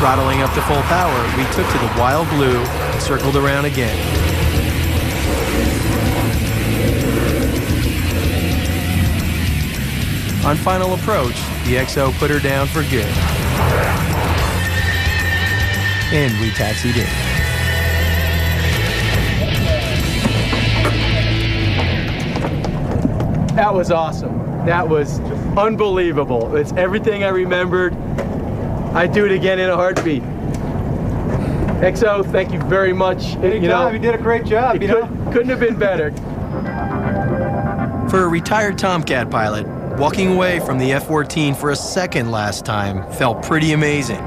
Throttling up to full power, we took to the wild blue and circled around again. On final approach, the X O put her down for good. And we taxied in. That was awesome. That was unbelievable. It's everything I remembered. I'd do it again in a heartbeat. X O, thank you very much. Anytime, you know, you did a great job. You know? could, couldn't have been better. For a retired Tomcat pilot, walking away from the F fourteen for a second last time felt pretty amazing.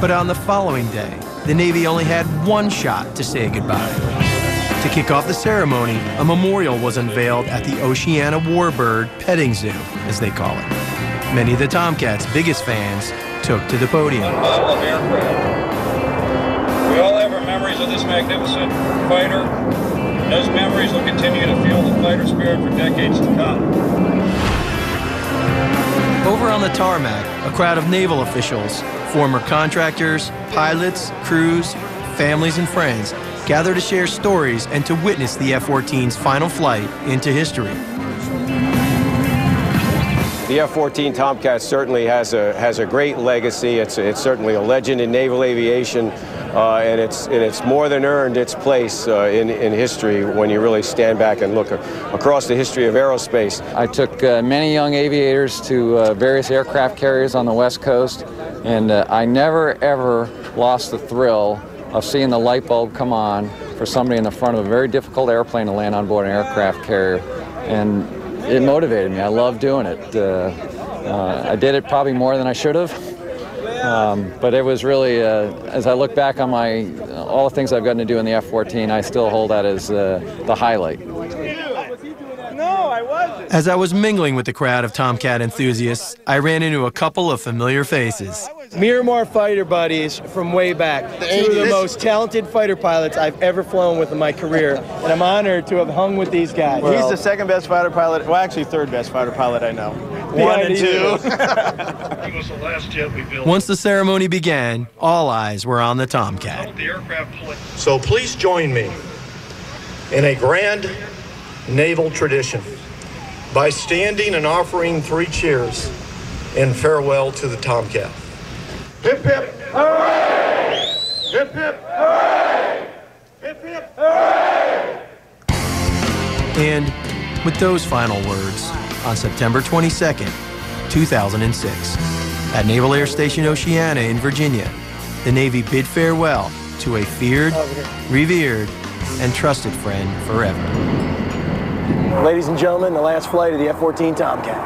But on the following day, the Navy only had one shot to say goodbye. To kick off the ceremony, a memorial was unveiled at the Oceana Warbird Petting Zoo, as they call it. Many of the Tomcats' biggest fans took to the podium. Unbottled aircraft. We all have our memories of this magnificent fighter. Those memories will continue to fuel the fighter spirit for decades to come. Over on the tarmac, a crowd of naval officials, former contractors, pilots, crews, families, and friends gather to share stories and to witness the F fourteen's final flight into history. The F fourteen Tomcat certainly has a, has a great legacy. It's, it's certainly a legend in naval aviation, uh, and, it's, and it's more than earned its place uh, in, in history when you really stand back and look across the history of aerospace. I took uh, many young aviators to uh, various aircraft carriers on the West Coast, and uh, I never, ever lost the thrill of seeing the light bulb come on for somebody in the front of a very difficult airplane to land on board an aircraft carrier. And it motivated me. I love doing it. Uh, uh, I did it probably more than I should have, um, but it was really, uh, as I look back on my uh, all the things I've gotten to do in the F fourteen, I still hold that as uh, the highlight. As I was mingling with the crowd of Tomcat enthusiasts, I ran into a couple of familiar faces. Miramar fighter buddies from way back. Two of the most talented fighter pilots I've ever flown with in my career, and I'm honored to have hung with these guys. Well, he's the second best fighter pilot, well actually third best fighter pilot I know. One and two. Once the ceremony began, all eyes were on the Tomcat. So please join me in a grand naval tradition by standing and offering three cheers in farewell to the Tomcat. Hip hip hooray! Hip hip hooray! Hip hip hooray! And with those final words, on September twenty-second, two thousand six, at Naval Air Station Oceana in Virginia, the Navy bid farewell to a feared, revered, and trusted friend forever. Ladies and gentlemen, the last flight of the F fourteen Tomcat.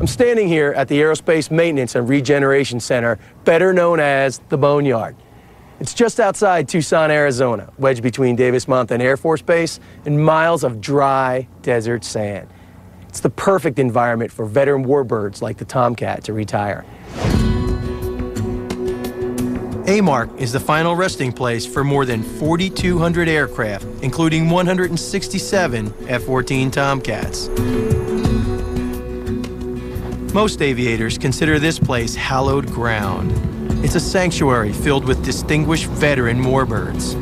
I'm standing here at the Aerospace Maintenance and Regeneration Center, better known as the Boneyard. It's just outside Tucson, Arizona, wedged between Davis-Monthan Air Force Base and miles of dry desert sand. It's the perfect environment for veteran warbirds like the Tomcat to retire. A MARC is the final resting place for more than forty-two hundred aircraft, including one hundred sixty-seven F fourteen Tomcats. Most aviators consider this place hallowed ground. It's a sanctuary filled with distinguished veteran warbirds.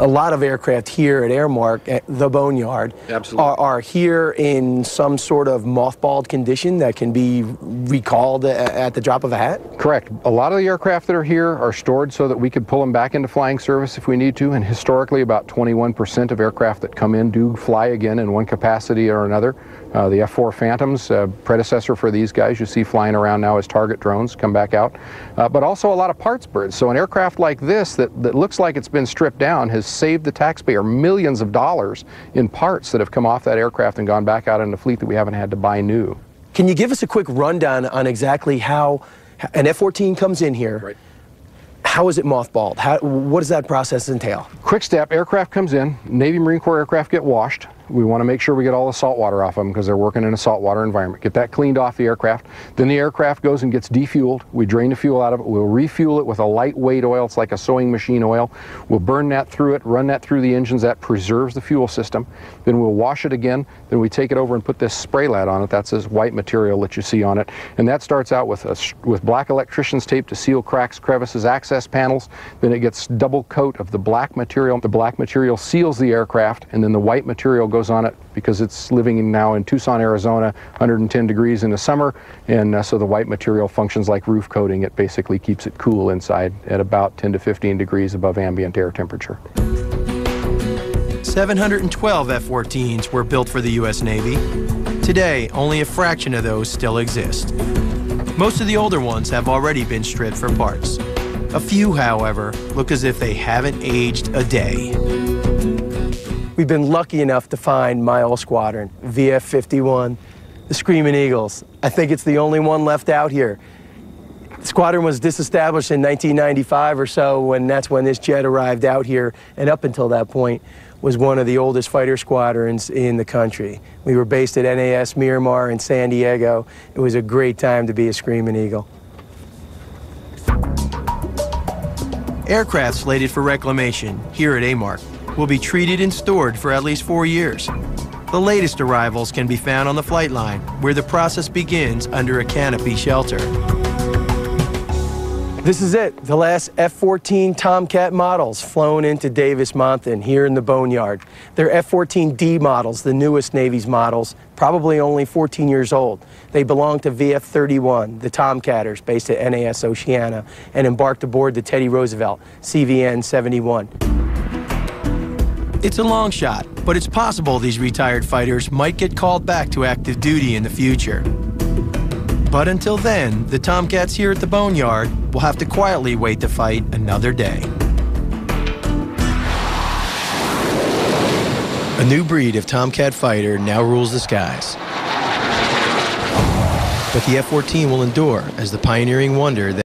A lot of aircraft here at A MARC, at the Boneyard, are, are here in some sort of mothballed condition that can be recalled at, at the drop of a hat? Correct. A lot of the aircraft that are here are stored so that we could pull them back into flying service if we need to, and historically about twenty-one percent of aircraft that come in do fly again in one capacity or another. Uh, the F four Phantoms, uh, predecessor for these guys you see flying around now as target drones, come back out. Uh, but also a lot of parts birds. So an aircraft like this that, that looks like it's been stripped down has saved the taxpayer millions of dollars in parts that have come off that aircraft and gone back out in the fleet that we haven't had to buy new. Can you give us a quick rundown on exactly how an F fourteen comes in here? Right. How is it mothballed? How, what does that process entail? Quick step, aircraft comes in, Navy Marine Corps aircraft get washed. We want to make sure we get all the salt water off of them because they're working in a saltwater environment. Get that cleaned off the aircraft. Then the aircraft goes and gets defueled. We drain the fuel out of it. We'll refuel it with a lightweight oil. It's like a sewing machine oil. We'll burn that through it, run that through the engines. That preserves the fuel system. Then we'll wash it again. Then we take it over and put this spray laid on it. That's this white material that you see on it. And that starts out with, a, with black electrician's tape to seal cracks, crevices, access panels. Then it gets double coat of the black material. The black material seals the aircraft, and then the white material goes on it because it's living now in Tucson, Arizona, one hundred ten degrees in the summer, and uh, so the white material functions like roof coating. It basically keeps it cool inside at about ten to fifteen degrees above ambient air temperature. seven hundred twelve F fourteens were built for the U S Navy. Today, only a fraction of those still exist. Most of the older ones have already been stripped for parts. A few, however, look as if they haven't aged a day. We've been lucky enough to find my old squadron, V F fifty-one, the Screaming Eagles. I think it's the only one left out here. The squadron was disestablished in nineteen ninety-five or so, when that's when this jet arrived out here, and up until that point was one of the oldest fighter squadrons in the country. We were based at N A S Miramar in San Diego. It was a great time to be a Screaming Eagle. Aircraft slated for reclamation here at A MARC will be treated and stored for at least four years. The latest arrivals can be found on the flight line, where the process begins under a canopy shelter. This is it, the last F fourteen Tomcat models flown into Davis-Monthan here in the Boneyard. They're F fourteen D models, the newest Navy's models, probably only fourteen years old. They belong to V F thirty-one, the Tomcatters, based at N A S Oceana, and embarked aboard the Teddy Roosevelt, C V N seventy-one. It's a long shot, but it's possible these retired fighters might get called back to active duty in the future. But until then, the Tomcats here at the Boneyard will have to quietly wait to fight another day. A new breed of Tomcat fighter now rules the skies. But the F fourteen will endure as the pioneering wonder that